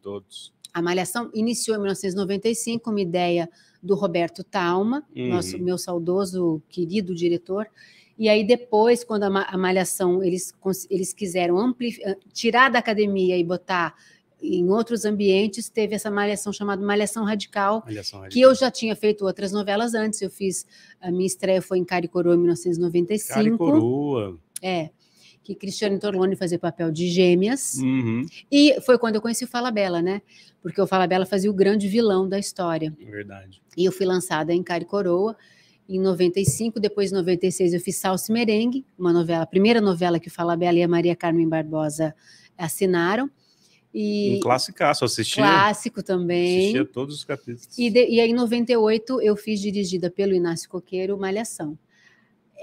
todos. A Malhação iniciou em 1995, uma ideia do Roberto Talma, meu saudoso, querido diretor. E aí depois, quando a Malhação, eles quiseram tirar da academia e botar em outros ambientes, teve essa Malhação chamada Malhação Radical, que eu já tinha feito outras novelas antes. Eu fiz, a minha estreia foi em Caricoroa, em 1995. Caricoroa. Que Cristiane Torlone fazia papel de gêmeas. E foi quando eu conheci o Falabella, né? Porque o Falabella fazia o grande vilão da história. Verdade. E eu fui lançada em Caricoroa. Em 95, depois em 96 eu fiz Salsa e Merengue, uma novela, a primeira novela que o Falabella e a Maria Carmen Barbosa assinaram. Um classicaço, assistia. Clássico também. Assistia todos os capítulos. E aí em 98 eu fiz, dirigida pelo Inácio Coqueiro, Malhação.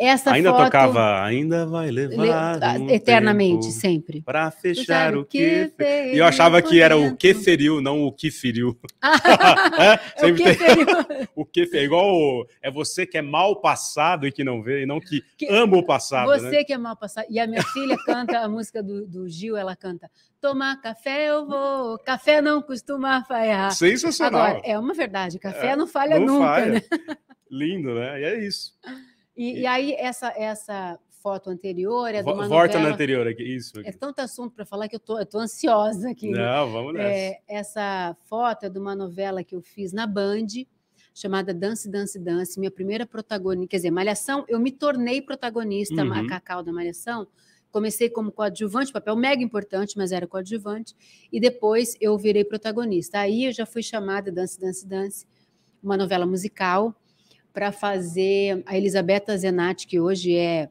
Essa ainda foto, tocava, ainda vai levar eternamente, sempre. Para fechar o que feriu. E eu achava que era o que feriu, não o que feriu. Sempre o que feriu. O que feriu. Igual você que é mal passado e que não vê, e não que ama o passado. Você, né? Que é mal passado. E a minha filha canta a música do Gil, ela canta: tomar café eu vou, café não costuma falhar. Sensacional. Agora, é uma verdade, café não falha nunca. Falha. Né? Lindo, né? E é isso. E aí, essa foto anterior é de uma novela... Volta na anterior, isso. Aqui. É tanto assunto para falar que eu tô ansiosa aqui. Não, né? Vamos nessa. Essa foto é de uma novela que eu fiz na Band, chamada Dance, Dance, Dance. Minha primeira protagonista... Quer dizer, Malhação, eu me tornei protagonista, a Cacau da Malhação, Comecei como coadjuvante, papel mega importante, mas era coadjuvante, e depois eu virei protagonista. Aí eu já fui chamada, Dance, Dance, Dance, uma novela musical, para fazer a Elisabetta Zenatti, que hoje é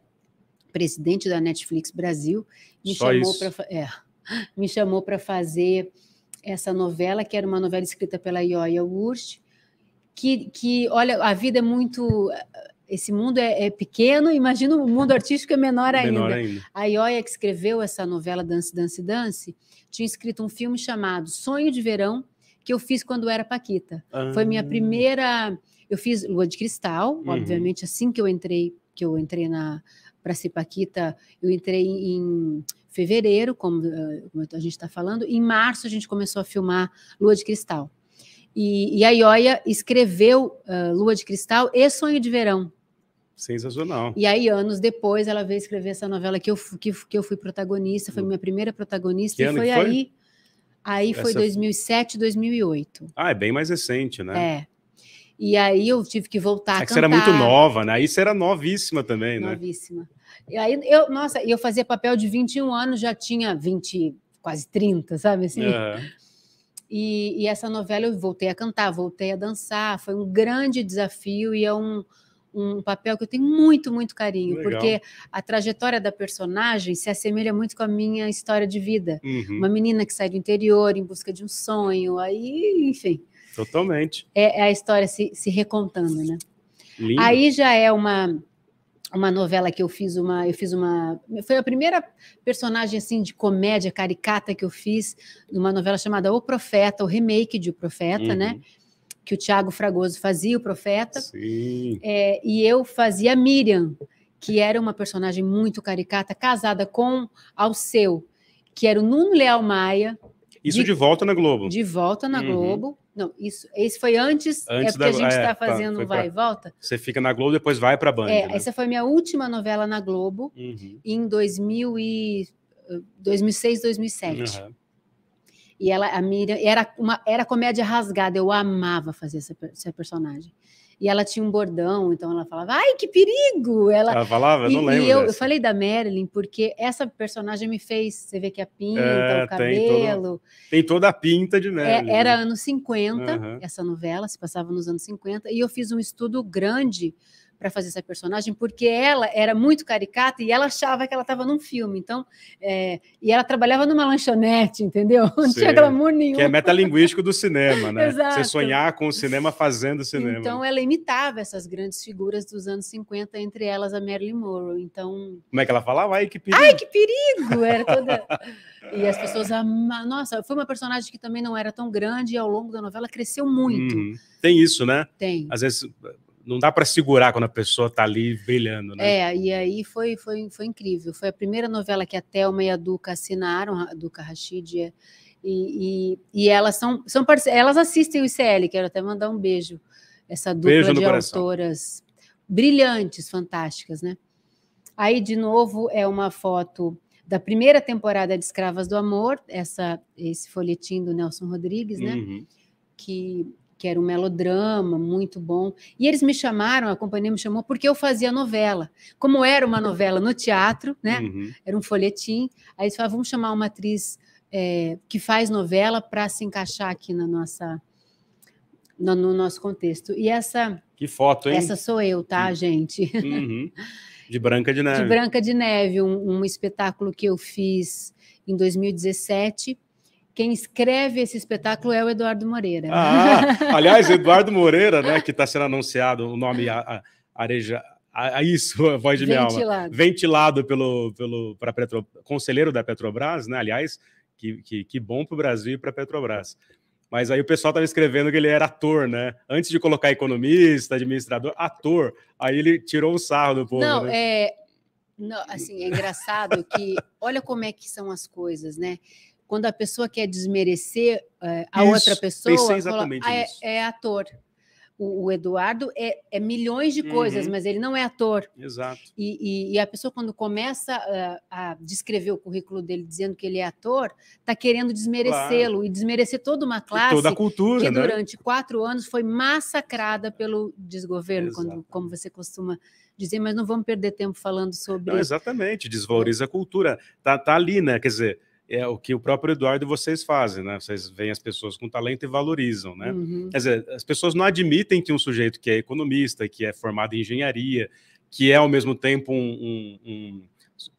presidente da Netflix Brasil, me chamou para fazer essa novela, que era uma novela escrita pela Ioia Ursh, que, olha, a vida é muito... Esse mundo é pequeno, imagina o mundo artístico é menor ainda. A Ioia, que escreveu essa novela Dance, Dance, Dance, tinha escrito um filme chamado Sonho de Verão, que eu fiz quando era Paquita. Foi minha primeira... Eu fiz Lua de Cristal, obviamente, assim que eu entrei para ser Paquita, eu entrei em fevereiro, como a gente está falando, em março a gente começou a filmar Lua de Cristal. E a Ioia escreveu Lua de Cristal e Sonho de Verão. Sensacional. E aí, anos depois, ela veio escrever essa novela que eu fui protagonista, foi minha primeira protagonista. Que e ano foi, que foi aí? Aí foi 2007, 2008. Ah, é bem mais recente, né? É. E aí eu tive que voltar a cantar. Você era muito nova, né? Aí você era novíssima também, né? Novíssima. E aí eu, nossa, eu fazia papel de 21 anos, já tinha 20, quase 30, sabe assim? E essa novela eu voltei a cantar, voltei a dançar, foi um grande desafio e é um papel que eu tenho muito, muito carinho. Legal. Porque a trajetória da personagem se assemelha muito com a minha história de vida. Uma menina que sai do interior em busca de um sonho, aí, enfim. Totalmente. É a história se recontando, né? Lindo. Aí já é uma novela que eu fiz, foi a primeira personagem assim de comédia caricata que eu fiz numa novela chamada O Profeta, o remake de O Profeta, né? Que o Tiago Fragoso fazia o Profeta. Sim. E eu fazia a Miriam, que era uma personagem muito caricata, casada com Alceu, que era o Nuno Leal Maia. Isso de volta na Globo. De volta na Globo. Não, isso foi antes porque a gente está fazendo vai e volta. Você fica na Globo, depois vai para a Band. Né? Essa foi minha última novela na Globo, em 2006, 2007. E ela, a Miriam, era comédia rasgada, eu amava fazer essa personagem. E ela tinha um bordão, então ela falava, ai, que perigo! Ela falava, eu não lembro. E eu falei da Marilyn, porque essa personagem me fez, você vê que a pinta, o cabelo... Tem toda a pinta de Marilyn. Era anos 50, essa novela, se passava nos anos 50, e eu fiz um estudo grande para fazer essa personagem, porque ela era muito caricata e ela achava que ela estava num filme, então... e ela trabalhava numa lanchonete, entendeu? Não tinha glamour nenhum. Que é metalinguístico do cinema, né? Exato. Você sonhar com o cinema fazendo cinema. Então, ela imitava essas grandes figuras dos anos 50, entre elas a Marilyn Monroe, então... Como é que ela falava? Ai, que perigo! Ai, que perigo! Era toda... E as pessoas amavam... Nossa, foi uma personagem que também não era tão grande e ao longo da novela cresceu muito. Tem isso, né? Tem. Às vezes... Não dá para segurar quando a pessoa está ali brilhando, né? E aí foi incrível. Foi a primeira novela que a Thelma e a Duca assinaram, a Duca Rachid, e elas são elas assistem o ICL, quero até mandar um beijo. Essa dupla de autoras brilhantes, fantásticas, né? Aí, de novo, é uma foto da primeira temporada de Escravas do Amor, esse folhetim do Nelson Rodrigues, né? Que era um melodrama muito bom. E eles me chamaram, a companhia me chamou, porque eu fazia novela. Como era uma novela no teatro, né? Era um folhetim. Aí eles falaram, vamos chamar uma atriz que faz novela para se encaixar aqui no nosso contexto. E essa... Que foto, hein? Essa sou eu, tá, gente? De Branca de Neve. De Branca de Neve, um espetáculo que eu fiz em 2017, Quem escreve esse espetáculo é o Eduardo Moreira. Aliás, Eduardo Moreira, né, que está sendo anunciado o nome Areja, a voz de Ventilado. Minha alma. Ventilado pelo conselheiro da Petrobras, né? Aliás, que bom para o Brasil e para a Petrobras. Mas aí o pessoal estava escrevendo que ele era ator, né? Antes de colocar economista, administrador, ator. Aí ele tirou um sarro do povo. Não, né? Não, assim, é engraçado que olha como é que são as coisas, né? Quando a pessoa quer desmerecer a outra pessoa, fala, é ator. O Eduardo é milhões de coisas, mas ele não é ator. Exato. E a pessoa, quando começa a descrever o currículo dele dizendo que ele é ator, está querendo desmerecê-lo, claro, e desmerecer toda uma classe, toda a cultura, que durante 4 anos foi massacrada pelo desgoverno, como você costuma dizer, mas não vamos perder tempo falando sobre... Não, exatamente, desvaloriza a cultura. Tá ali, né? Quer dizer... É o que o próprio Eduardo e vocês fazem, né? Vocês veem as pessoas com talento e valorizam, né? Quer dizer, as pessoas não admitem que um sujeito que é economista, que é formado em engenharia, que é, ao mesmo tempo, um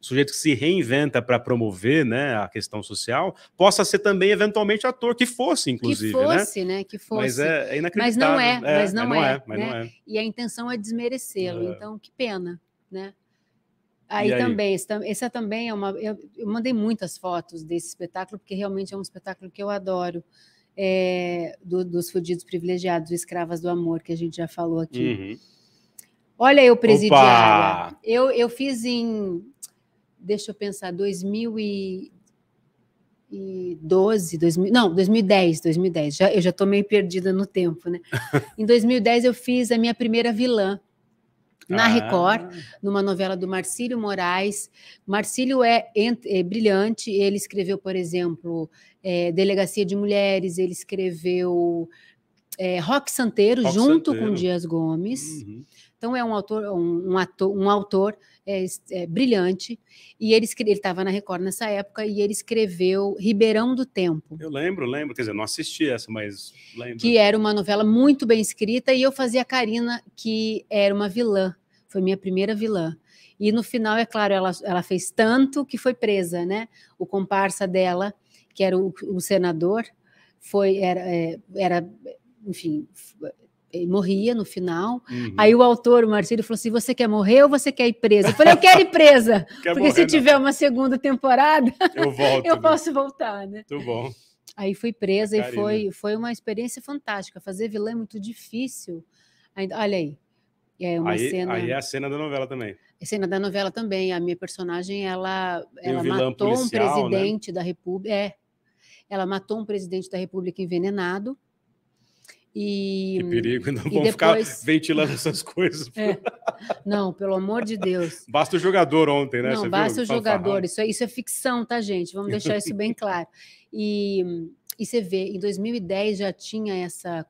sujeito que se reinventa para promover, né, a questão social, possa ser também, eventualmente, ator, que fosse, inclusive. Que fosse, né? Que fosse. Mas é inacreditável. Mas não é, mas não é. E a intenção é desmerecê-lo, então, que pena, né? Aí também, essa também é uma... Eu mandei muitas fotos desse espetáculo, porque realmente é um espetáculo que eu adoro, dos Fudidos Privilegiados, Escravas do Amor, que a gente já falou aqui. Olha, eu presidiária. Eu fiz em, deixa eu pensar, 2010. Eu já estou meio perdida no tempo, né? Em 2010 eu fiz a minha primeira vilã, na Record, numa novela do Marcílio Moraes. Marcílio é brilhante, ele escreveu, por exemplo, Delegacia de Mulheres, ele escreveu Rock Santeiro, junto com Dias Gomes. Então é um autor brilhante, e ele estava na Record nessa época, e ele escreveu Ribeirão do Tempo. Eu lembro, quer dizer, não assisti essa, mas lembro. Que era uma novela muito bem escrita, e eu fazia a Karina, que era uma vilã, foi minha primeira vilã. E no final, é claro, ela fez tanto que foi presa, né? O comparsa dela, que era o senador, enfim... Ele morria no final. Aí o autor, o Marcílio, falou assim: você quer morrer ou você quer ir presa? Eu falei: eu quero ir presa, porque se tiver uma segunda temporada, eu posso voltar, né? Muito bom. Aí fui presa e foi uma experiência fantástica. Fazer vilã é muito difícil. Olha aí. Aí é a cena da novela também. A cena da novela também. A minha personagem, ela matou policial, um presidente, né, da República. Ela matou um presidente da República envenenado. Que perigo, não vão ficar ventilando essas coisas. Não, pelo amor de Deus. Basta o jogador ontem, né? Não, basta o jogador. Isso é ficção, tá, gente? Vamos deixar isso bem claro. E você vê, em 2010 já tinha essa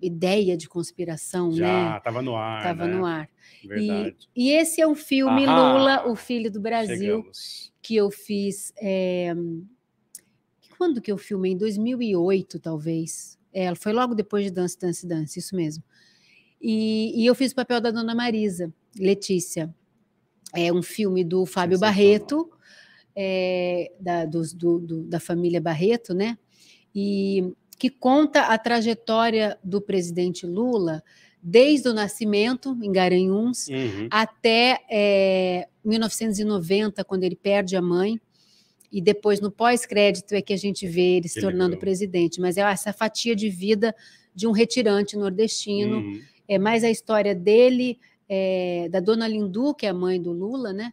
ideia de conspiração, né? Já, estava no ar. Estava no ar. Verdade. E esse é o filme Lula, o Filho do Brasil, que eu fiz... Quando que eu filmei? Em 2008, talvez... foi logo depois de Dance, Dance, Dance, isso mesmo. E eu fiz o papel da Dona Marisa Letícia. É um filme do Fábio Barreto, da família Barreto, né? E que conta a trajetória do presidente Lula desde o nascimento, em Garanhuns, até 1990, quando ele perde a mãe. E depois, no pós-crédito, é que a gente vê ele se tornando presidente. Mas é essa fatia de vida de um retirante nordestino. É mais a história dele, da Dona Lindu, que é a mãe do Lula, né?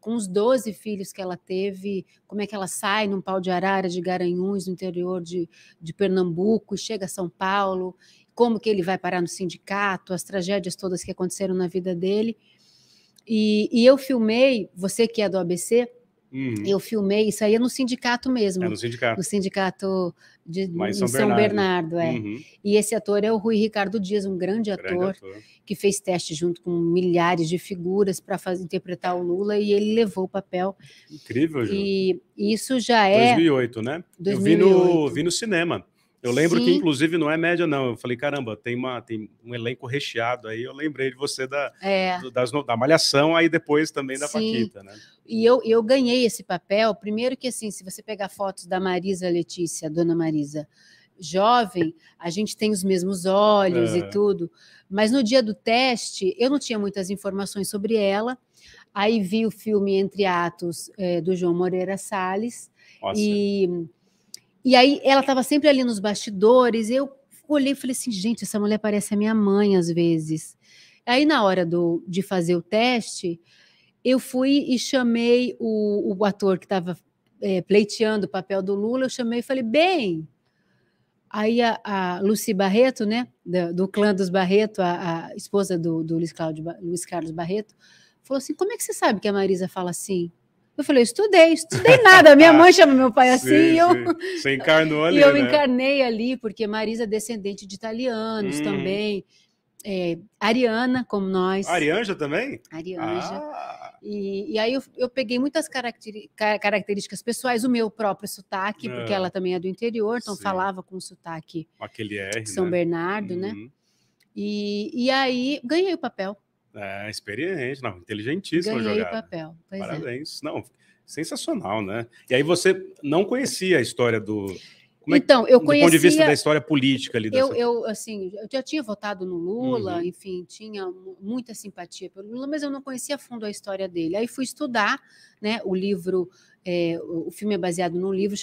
Com os 12 filhos que ela teve, como é que ela sai num pau de arara de Garanhuns, no interior de Pernambuco, e chega a São Paulo, como que ele vai parar no sindicato, as tragédias todas que aconteceram na vida dele. E eu filmei, você que é do ABC... Eu filmei, isso aí é no sindicato mesmo. É no sindicato. No sindicato em São Bernardo. E esse ator é o Rui Ricardo Dias, um grande ator, que fez teste junto com milhares de figuras para interpretar o Lula, e ele levou o papel. Incrível, Ju. E isso já é... 2008, né? 2008. Eu vi no cinema. Eu lembro que, inclusive, não é média, não. Eu falei, caramba, tem um elenco recheado aí. Eu lembrei de você da Malhação, aí depois também da Paquita, né? E eu ganhei esse papel. Primeiro que, assim, se você pegar fotos da Marisa Letícia, Dona Marisa, jovem, a gente tem os mesmos olhos e tudo. Mas no dia do teste, eu não tinha muitas informações sobre ela. Aí vi o filme Entre Atos, do João Moreira Salles. Nossa. E aí ela estava sempre ali nos bastidores, eu olhei e falei assim, gente, essa mulher parece a minha mãe às vezes. Aí na hora de fazer o teste, eu fui e chamei o ator que estava pleiteando o papel do Lula, eu chamei e falei, bem, Aí a Lucy Barreto, né, do clã dos Barreto, a esposa do Luiz Carlos Barreto, falou assim, como é que você sabe que a Marisa fala assim? Eu falei, estudei nada, minha mãe chama meu pai assim, sim, sim. Você encarnou ali, e eu encarnei ali, porque Marisa é descendente de italianos também, ariana, como nós. Arianja também? Arianja. Ah. E aí eu peguei muitas características pessoais, o meu próprio sotaque, porque ela também é do interior, então sim. Falava com sotaque aquele R, São Bernardo, né? E aí ganhei o papel. É, experiente, não, inteligentíssima jogada. Ganhei o papel, pois parabéns. É. Não, sensacional, né? E aí você não conhecia a história do... Como então, eu conhecia... Do ponto de vista da história política ali. Dessa... Eu já tinha votado no Lula, enfim, tinha muita simpatia pelo Lula, mas eu não conhecia a fundo a história dele. Aí fui estudar, né, o livro, o filme é baseado num livro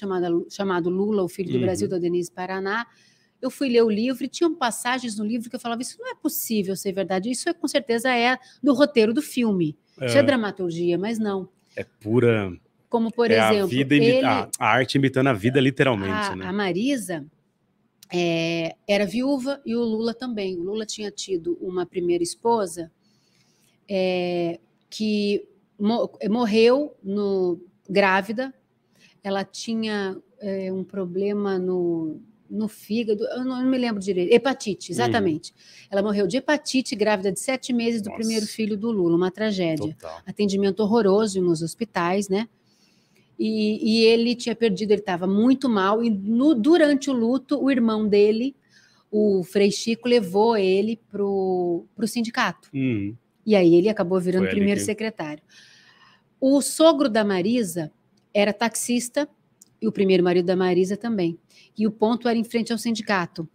chamado Lula, o Filho do Brasil, da Denise Paraná. Eu fui ler o livro e tinham passagens no livro que eu falava, isso não é possível ser verdade, isso com certeza é do roteiro do filme, isso é dramaturgia, mas não. É pura... Como, por exemplo... A arte imitando a vida, literalmente. A Marisa era viúva e o Lula também. O Lula tinha tido uma primeira esposa que morreu grávida. Ela tinha um problema no fígado, eu não me lembro direito, hepatite, exatamente. Ela morreu de hepatite, grávida de 7 meses do primeiro filho do Lula, uma tragédia. Total. Atendimento horroroso nos hospitais, né? E ele tinha perdido, ele estava muito mal, e durante o luto, o irmão dele, o Frei Chico, levou ele para o sindicato. E aí ele acabou virando primeiro secretário. O sogro da Marisa era taxista, e o primeiro marido da Marisa também. E o ponto era em frente ao sindicato,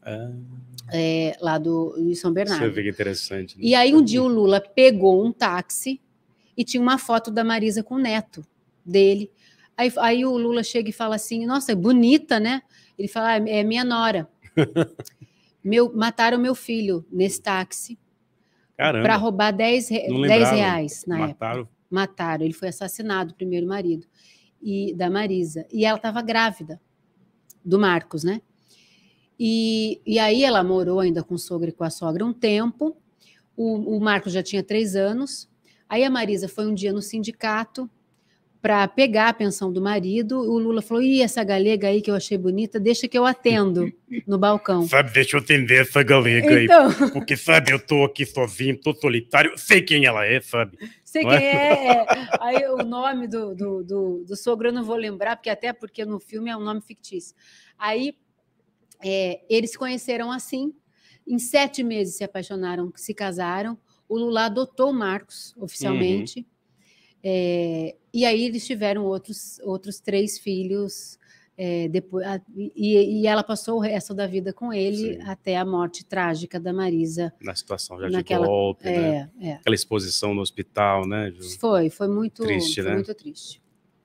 lá do São Bernardo. Você vê que interessante. Né? E aí um dia o Lula pegou um táxi e tinha uma foto da Marisa com o neto dele. Aí o Lula chega e fala assim, nossa, bonita, né? Ele fala, é minha nora. Mataram meu filho nesse táxi para roubar 10 reais na época. Mataram, ele foi assassinado, o primeiro marido da Marisa. E ela estava grávida do Marcos, né? E aí ela morou ainda com o sogro e com a sogra um tempo. O Marcos já tinha 3 anos. Aí a Marisa foi um dia no sindicato para pegar a pensão do marido, o Lula falou, essa galega aí que eu achei bonita, deixa que eu atendo no balcão. Sabe, deixa eu atender essa galega aí, porque, sabe, eu tô aqui sozinho, tô solitário, sei quem ela é, sabe? Sei quem é. Aí o nome do sogro eu não vou lembrar, até porque no filme é um nome fictício. Aí eles se conheceram assim, em 7 meses se apaixonaram, se casaram, o Lula adotou o Marcos oficialmente, e aí eles tiveram outros 3 filhos, depois, e ela passou o resto da vida com ele, sim, até a morte trágica da Marisa. Na situação já de golpe, né? Aquela exposição no hospital, né? Foi muito triste, né? Muito triste.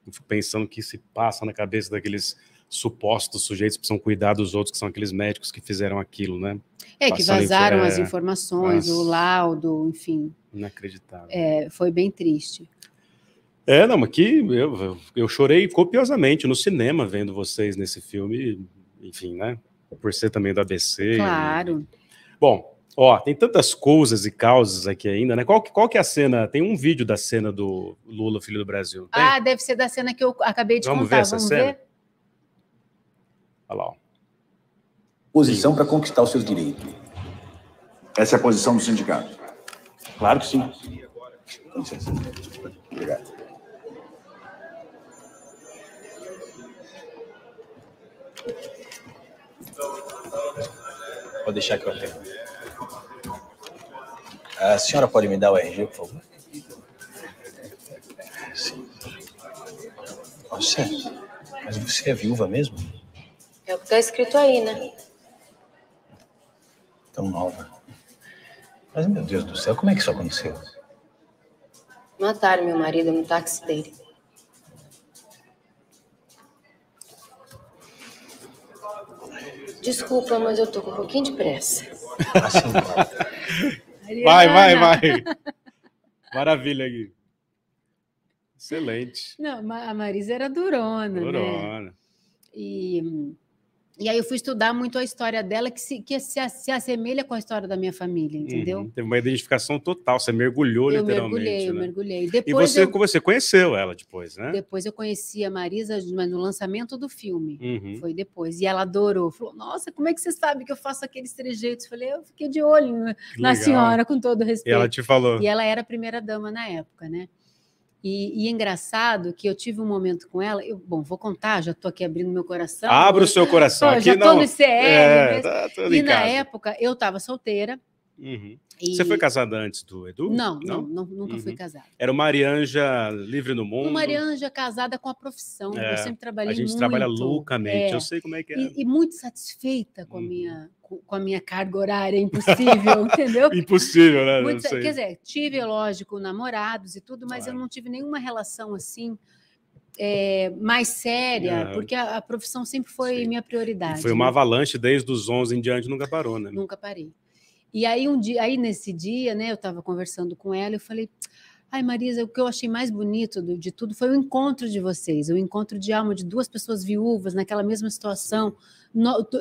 Eu fico pensando que se passa na cabeça daqueles supostos sujeitos que precisam cuidar dos outros, que são aqueles médicos que fizeram aquilo, né? Que vazaram as informações, o laudo, enfim. Inacreditável. Foi bem triste. Não, mas que eu chorei copiosamente no cinema vendo vocês nesse filme, enfim, né? Por ser também do ABC. Claro. E... Bom, tem tantas coisas e causas aqui ainda, né? Qual que é a cena? Tem um vídeo da cena do Lula, Filho do Brasil. Tem? Deve ser da cena que eu acabei de contar. Vamos ver essa cena? Olha lá, Posição para conquistar os seus direitos. Essa é a posição do sindicato. Claro que sim. Com licença. Obrigado. Vou deixar que eu atendo. A senhora pode me dar o RG, por favor? Sim. Mas você é viúva mesmo? É o que está escrito aí, né? Tão nova. Mas, meu Deus do céu, como é que isso aconteceu? Mataram meu marido no táxi dele. Desculpa, mas eu tô com um pouquinho de pressa. Vai. Maravilha, Gui. Excelente. Não, a Marisa era durona, né? E E aí eu fui estudar muito a história dela, que se assemelha com a história da minha família, entendeu? Teve uma identificação total, você mergulhou literalmente. Eu mergulhei. Depois e você conheceu ela depois, né? Depois eu conheci a Marisa no lançamento do filme, foi depois. E ela adorou, falou, nossa, como é que você sabe que eu faço aqueles trejeitos? Eu falei, eu fiquei de olho na senhora, com todo respeito. E ela te falou. E ela era a primeira-dama na época, né? E é engraçado que eu tive um momento com ela, bom, vou contar, já estou aqui abrindo meu coração. Abra o seu coração. Aqui já estou no CR. E na época eu estava solteira. Você foi casada antes do Edu? Não, nunca fui casada. Era uma Marianja livre no mundo? Uma Marianja casada com a profissão, eu sempre trabalhei muito. A gente trabalha loucamente, eu sei como é que é. E muito satisfeita com a minha... com a minha carga horária, impossível, entendeu? Impossível, né? Quer dizer, tive, lógico, namorados e tudo, mas eu não tive nenhuma relação assim mais séria, porque a profissão sempre foi minha prioridade. E foi uma avalanche desde os 11 em diante, nunca parou, né? Nunca parei. E aí, nesse dia, né, eu estava conversando com ela e eu falei... Ai, Marisa, o que eu achei mais bonito de tudo foi o encontro de vocês, o encontro de alma de duas pessoas viúvas naquela mesma situação,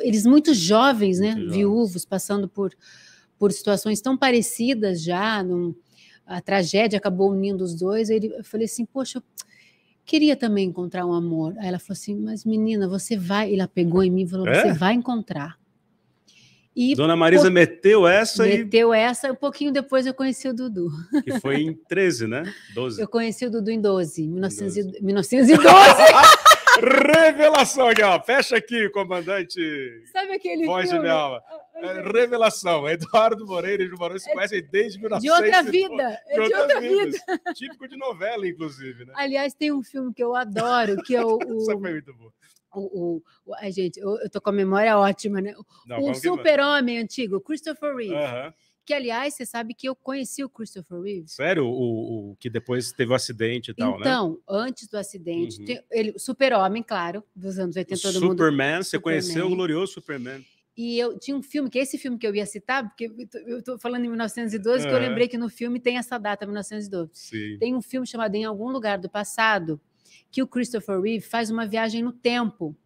eles muito jovens, né, viúvos, passando por situações tão parecidas já, a tragédia acabou unindo os dois. Eu falei assim, poxa, eu queria também encontrar um amor. Aí ela falou assim, mas menina, você vai... Ela pegou em mim e falou, você vai encontrar. E Dona Marisa meteu essa e... Meteu essa, um pouquinho depois eu conheci o Dudu. Que foi em 13, né? 12. Eu conheci o Dudu em 12, 1912. Revelação aqui, ó. Fecha aqui, comandante. Sabe aquele voz filme? De minha alma. Revelação. Eduardo Moreira e Ju Barão se conhecem desde 1970. De outra vida. De outra vida. Típico de novela, inclusive, né? Aliás, tem um filme que eu adoro, que é o... Essa foi muito boa. Ai, gente, eu tô com a memória ótima, né? O super-homem antigo, Christopher Reeves. Que, aliás, você sabe que eu conheci o Christopher Reeves. Sério? O que depois teve o acidente e tal, então, né? Então, antes do acidente, ele, super-homem, claro, dos anos 80, todo mundo... Superman, você conheceu o glorioso Superman. E eu tinha um filme, que é esse filme que eu ia citar, porque eu estou falando em 1912, que eu lembrei que no filme tem essa data, 1912. Sim. Tem um filme chamado Em Algum Lugar do Passado, que o Christopher Reeve faz uma viagem no tempo.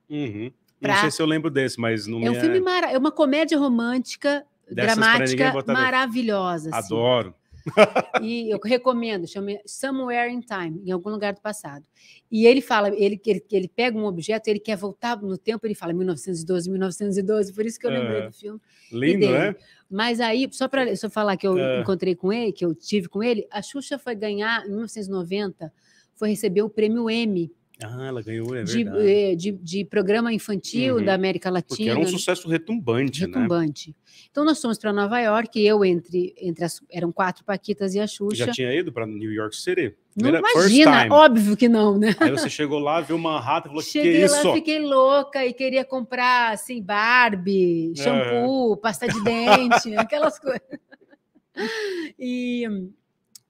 Não sei se eu lembro desse, mas... não. É um filme é uma comédia romântica, dramática, maravilhosa. Assim. Adoro. E eu recomendo, chama Somewhere in Time, Em Algum Lugar do Passado. E ele fala, ele pega um objeto, ele quer voltar no tempo, ele fala 1912, 1912, por isso que eu lembrei do filme. Lindo, né? Mas aí, só para falar que eu encontrei com ele, que eu tive com ele, a Xuxa foi ganhar, em 1990... foi receber o prêmio Emmy. Ah, ela ganhou, é verdade. De programa infantil da América Latina. Porque era um sucesso retumbante, né? Retumbante. Então, nós fomos para Nova York, e eu eram 4 Paquitas e a Xuxa. Já tinha ido para New York City? Não, imagina, óbvio que não, né? Aí você chegou lá, viu uma rata e falou, que é isso? Cheguei lá, fiquei louca e queria comprar, assim, Barbie, shampoo, pasta de dente, aquelas coisas.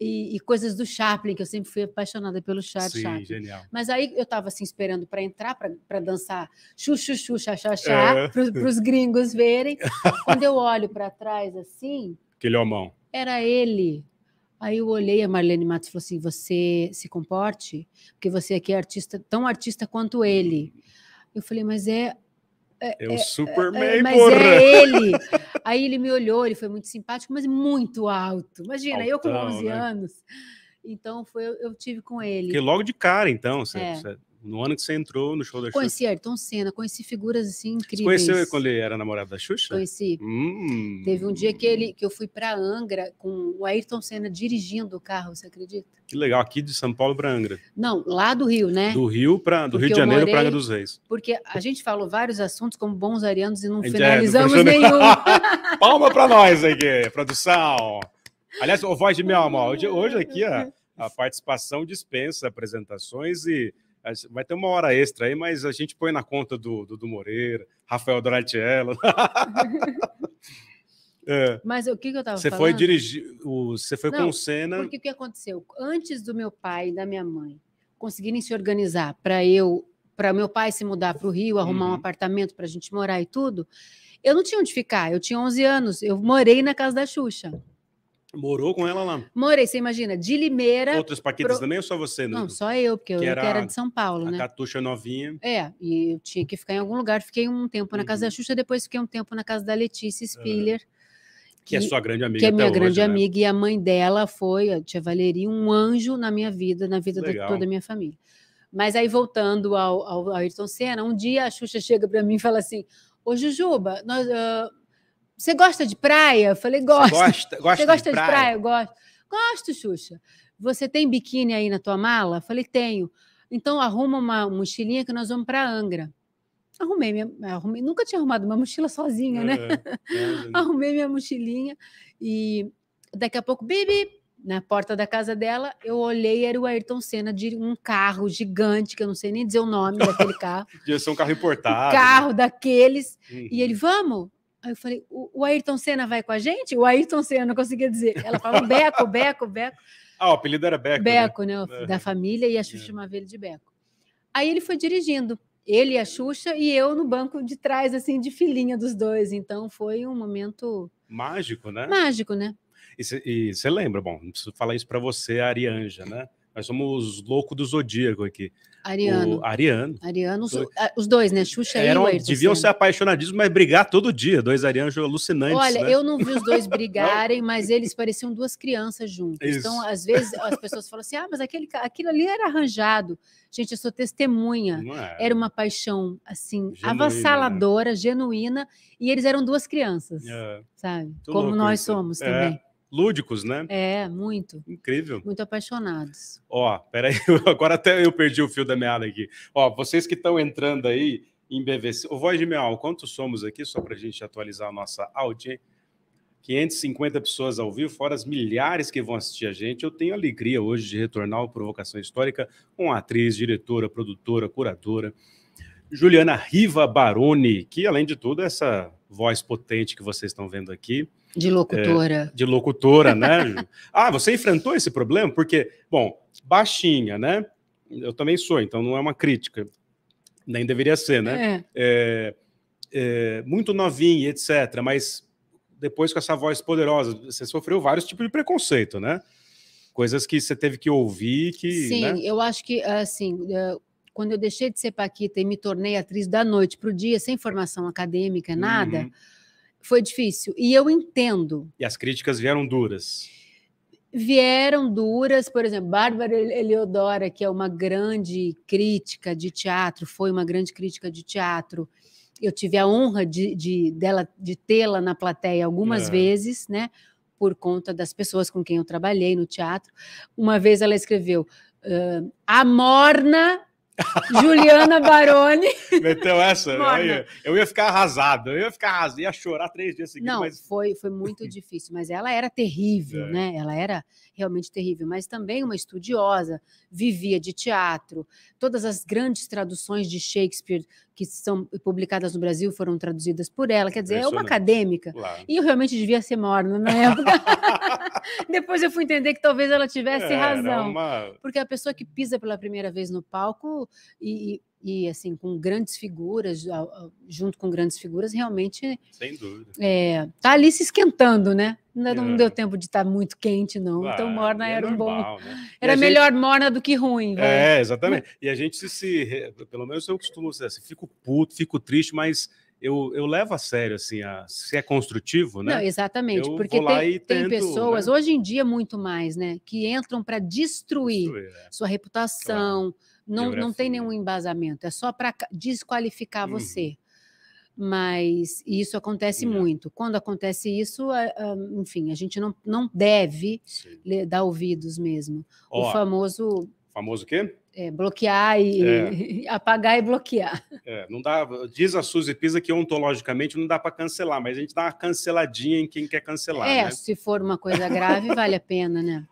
E coisas do Chaplin, que eu sempre fui apaixonada pelo Chaplin. Genial. Mas aí eu estava assim, esperando para entrar, para dançar chuchuchu, chachachá, para os gringos verem. Quando eu olho para trás assim... Aquele homão. Era ele. Aí eu olhei, a Marlene Mattos falou assim, você se comporte, porque você aqui é artista, tão artista quanto ele. Eu falei, mas é o Superman, mas porra! Mas é ele! Aí ele me olhou, ele foi muito simpático, mas muito alto. Imagina, altão, eu com 11 anos. Então, eu tive com ele. Porque logo de cara, então, no ano que você entrou no show da Xuxa. Conheci Ayrton Senna, conheci figuras assim incríveis. Você conheceu quando ele era namorado da Xuxa? Conheci. Teve um dia que eu fui para Angra com o Ayrton Senna dirigindo o carro, você acredita? Que legal, aqui de São Paulo para Angra. Não, lá do Rio, né? Do Rio de Janeiro para Angra dos Reis. Porque a gente falou vários assuntos como bons arianos e não finalizamos nenhum. Palma para nós aqui, produção. Aliás, voz de minha alma, hoje aqui a participação dispensa apresentações e... Vai ter uma hora extra aí, mas a gente põe na conta do Moreira, Rafael Doratiello. Mas o que eu estava falando? Foi dirigir, você foi com o Senna... Porque o que aconteceu? Antes do meu pai e da minha mãe conseguirem se organizar para meu pai se mudar para o Rio, arrumar um apartamento para a gente morar e tudo, eu não tinha onde ficar, eu tinha 11 anos, eu morei na casa da Xuxa. Morou com ela lá? Morei, você imagina, de Limeira... Outros paquetes também ou só você? Não, só eu, porque eu era de São Paulo, né? A Catuxa novinha. É, e eu tinha que ficar em algum lugar. Fiquei um tempo na casa da Xuxa, depois fiquei um tempo na casa da Letícia Spiller. Que é sua grande amiga. Que é minha grande amiga, e a mãe dela foi, a tia Valeria, um anjo na minha vida, na vida de toda a minha família. Mas aí, voltando ao Ayrton Senna, um dia a Xuxa chega para mim e fala assim, ô Jujuba, nós... Você gosta de praia? Eu falei, gosto. Você gosta de praia? Eu gosto. Gosto, Xuxa. Você tem biquíni aí na tua mala? Eu falei, tenho. Então, arruma uma mochilinha que nós vamos para Angra. Arrumei nunca tinha arrumado uma mochila sozinha, né? Arrumei minha mochilinha e daqui a pouco, bibi, na porta da casa dela, eu olhei, era o Ayrton Senna de um carro gigante, que eu não sei nem dizer o nome daquele carro. Devia ser um carro importado. Um carro, né? Daqueles. Uhum. E ele, vamos? Aí eu falei, o Ayrton Senna vai com a gente? O Ayrton Senna, não conseguia dizer. Ela falava Beco, Beco, Beco. Ah, o apelido era Beco. Beco, né? Da família, e a Xuxa chamava ele de Beco. Aí ele foi dirigindo, ele e a Xuxa, e eu no banco de trás, assim, de filhinha dos dois. Então foi um momento... Mágico, né? Mágico, né? E você lembra, bom, não preciso falar isso para você, a Arianja, né? Nós somos os loucos do Zodíaco aqui. Ariano. Os dois, né? Xuxa e o Ayrton. Deviam ser apaixonadíssimos, mas brigar todo dia. Dois arianos alucinantes. Olha, né? Eu não vi os dois brigarem, mas eles pareciam duas crianças juntas. Isso. Então, às vezes, as pessoas falam assim, ah, mas aquilo ali era arranjado. Gente, eu sou testemunha. Era uma paixão, assim, genuína, avassaladora, né? Genuína. E eles eram duas crianças, sabe? Tô como nós somos também. Lúdicos, né? É, muito. Incrível. Muito apaixonados. Ó, peraí, agora até eu perdi o fio da meada aqui. Ó, vocês que estão entrando aí em BVC... Ô, Voz de Meal, quantos somos aqui? Só para a gente atualizar a nossa audiência. 550 pessoas ao vivo, fora as milhares que vão assistir a gente. Eu tenho alegria hoje de retornar ao Provocação Histórica com a atriz, diretora, produtora, curadora, Juliana Riva Baroni, que, além de tudo, é essa voz potente que vocês estão vendo aqui. De locutora. É, de locutora, né, Ju? Ah, você enfrentou esse problema? Porque, bom, baixinha, né? Eu também sou, então não é uma crítica. Nem deveria ser, né? Muito novinha, etc. Mas depois com essa voz poderosa, você sofreu vários tipos de preconceito, né? Coisas que você teve que ouvir, que... Sim, né? Eu acho que, assim... Quando eu deixei de ser paquita e me tornei atriz da noite para o dia, sem formação acadêmica, nada, foi difícil. E eu entendo. E as críticas vieram duras? Vieram duras. Por exemplo, Bárbara Eleodora, que é uma grande crítica de teatro, foi uma grande crítica de teatro. Eu tive a honra de tê-la na plateia algumas vezes, né? Por conta das pessoas com quem eu trabalhei no teatro. Uma vez ela escreveu a morna... Juliana Baroni. Meteu essa? Eu ia ficar arrasado, ia chorar 3 dias seguidos. Não, mas... foi muito difícil, mas ela era terrível, né? Ela era realmente terrível, mas também uma estudiosa, vivia de teatro. Todas as grandes traduções de Shakespeare que são publicadas no Brasil foram traduzidas por ela, quer dizer, é uma acadêmica. Claro. E eu realmente devia ser morna na época. Depois eu fui entender que talvez ela tivesse razão. Porque a pessoa que pisa pela primeira vez no palco e assim, com grandes figuras, junto com grandes figuras, realmente... Sem dúvida. Tá ali se esquentando, né? Não deu tempo de estar muito quente, não. Claro, então, morna era normal, um bom... Né? Era melhor morna do que ruim. Né? Exatamente. E a gente se... Pelo menos eu costumo dizer assim, fico puto, fico triste, mas... Eu levo a sério, assim, se é construtivo, né? Não, exatamente, porque tem pessoas, né? Hoje em dia, muito mais, né? Que entram para destruir sua reputação, não tem nenhum embasamento, é só para desqualificar você. Mas isso acontece muito. Quando acontece isso, enfim, a gente não deve dar ouvidos mesmo. Ó, o famoso... Famoso o quê? Bloquear e apagar e bloquear. Não dá, diz a Suzy Pisa que ontologicamente não dá para cancelar, mas a gente dá uma canceladinha em quem quer cancelar. Né? Se for uma coisa grave, vale a pena, né?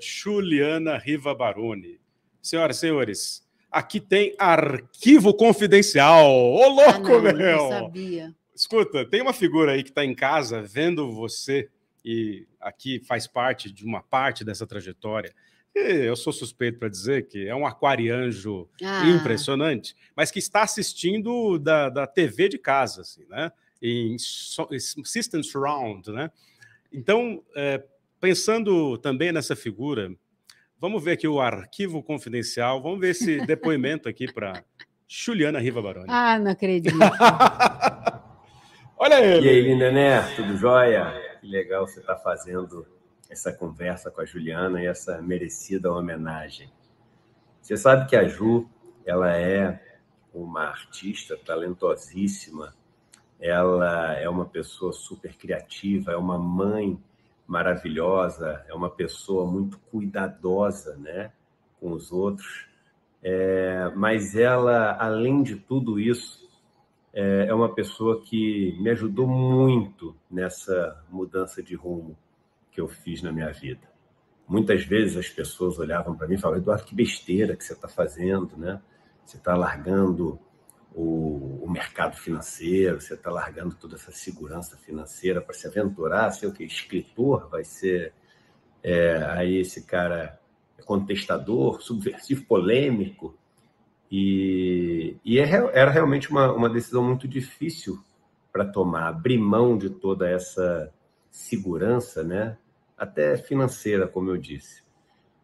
Juliana Riva Baroni. Senhoras e senhores, aqui tem arquivo confidencial. Ô, louco, não sabia. Escuta, tem uma figura aí que está em casa vendo você e aqui faz parte de uma parte dessa trajetória. Eu sou suspeito para dizer que é um aquarianjo impressionante, mas que está assistindo da TV de casa, assim, né? Em System Surround, né? Então, Pensando também nessa figura, vamos ver aqui o arquivo confidencial, vamos ver esse depoimento aqui para Juliana Riva Baroni. Ah, não acredito. Olha ele. E aí, linda, né? Tudo jóia? Que legal você estar fazendo essa conversa com a Juliana e essa merecida homenagem. Você sabe que a Ju, ela é uma artista talentosíssima, ela é uma pessoa super criativa, é uma mãe maravilhosa, é uma pessoa muito cuidadosa, né, com os outros, mas ela, além de tudo isso, é uma pessoa que me ajudou muito nessa mudança de rumo que eu fiz na minha vida. Muitas vezes as pessoas olhavam para mim e falavam: Eduardo, que besteira que você está fazendo, né? Você está largando o mercado financeiro, você está largando toda essa segurança financeira para se aventurar, sei o que, escritor, vai ser aí esse cara contestador, subversivo, polêmico. E era realmente uma decisão muito difícil para tomar, abrir mão de toda essa segurança, né? Até financeira, como eu disse.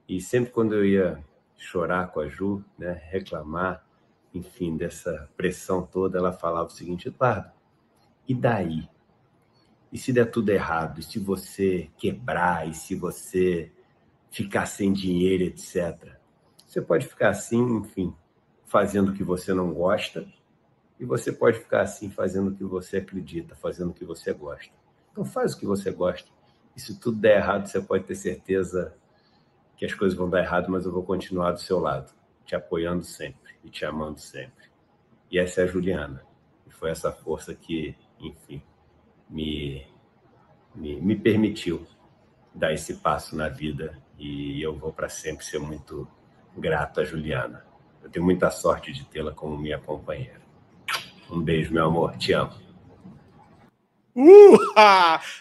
E sempre quando eu ia chorar com a Ju, né, reclamar, enfim, dessa pressão toda, ela falava o seguinte: Eduardo, e daí? E se der tudo errado? E se você quebrar? E se você ficar sem dinheiro, etc.? Você pode ficar assim, enfim, fazendo o que você não gosta, e você pode ficar assim fazendo o que você acredita, fazendo o que você gosta. Então faz o que você gosta. E se tudo der errado, você pode ter certeza que as coisas vão dar errado, mas eu vou continuar do seu lado, te apoiando sempre e te amando sempre. E essa é a Juliana. E foi essa força que, enfim, me permitiu dar esse passo na vida. E eu vou para sempre ser muito grato a Juliana. Eu tenho muita sorte de tê-la como minha companheira. Um beijo, meu amor. Te amo.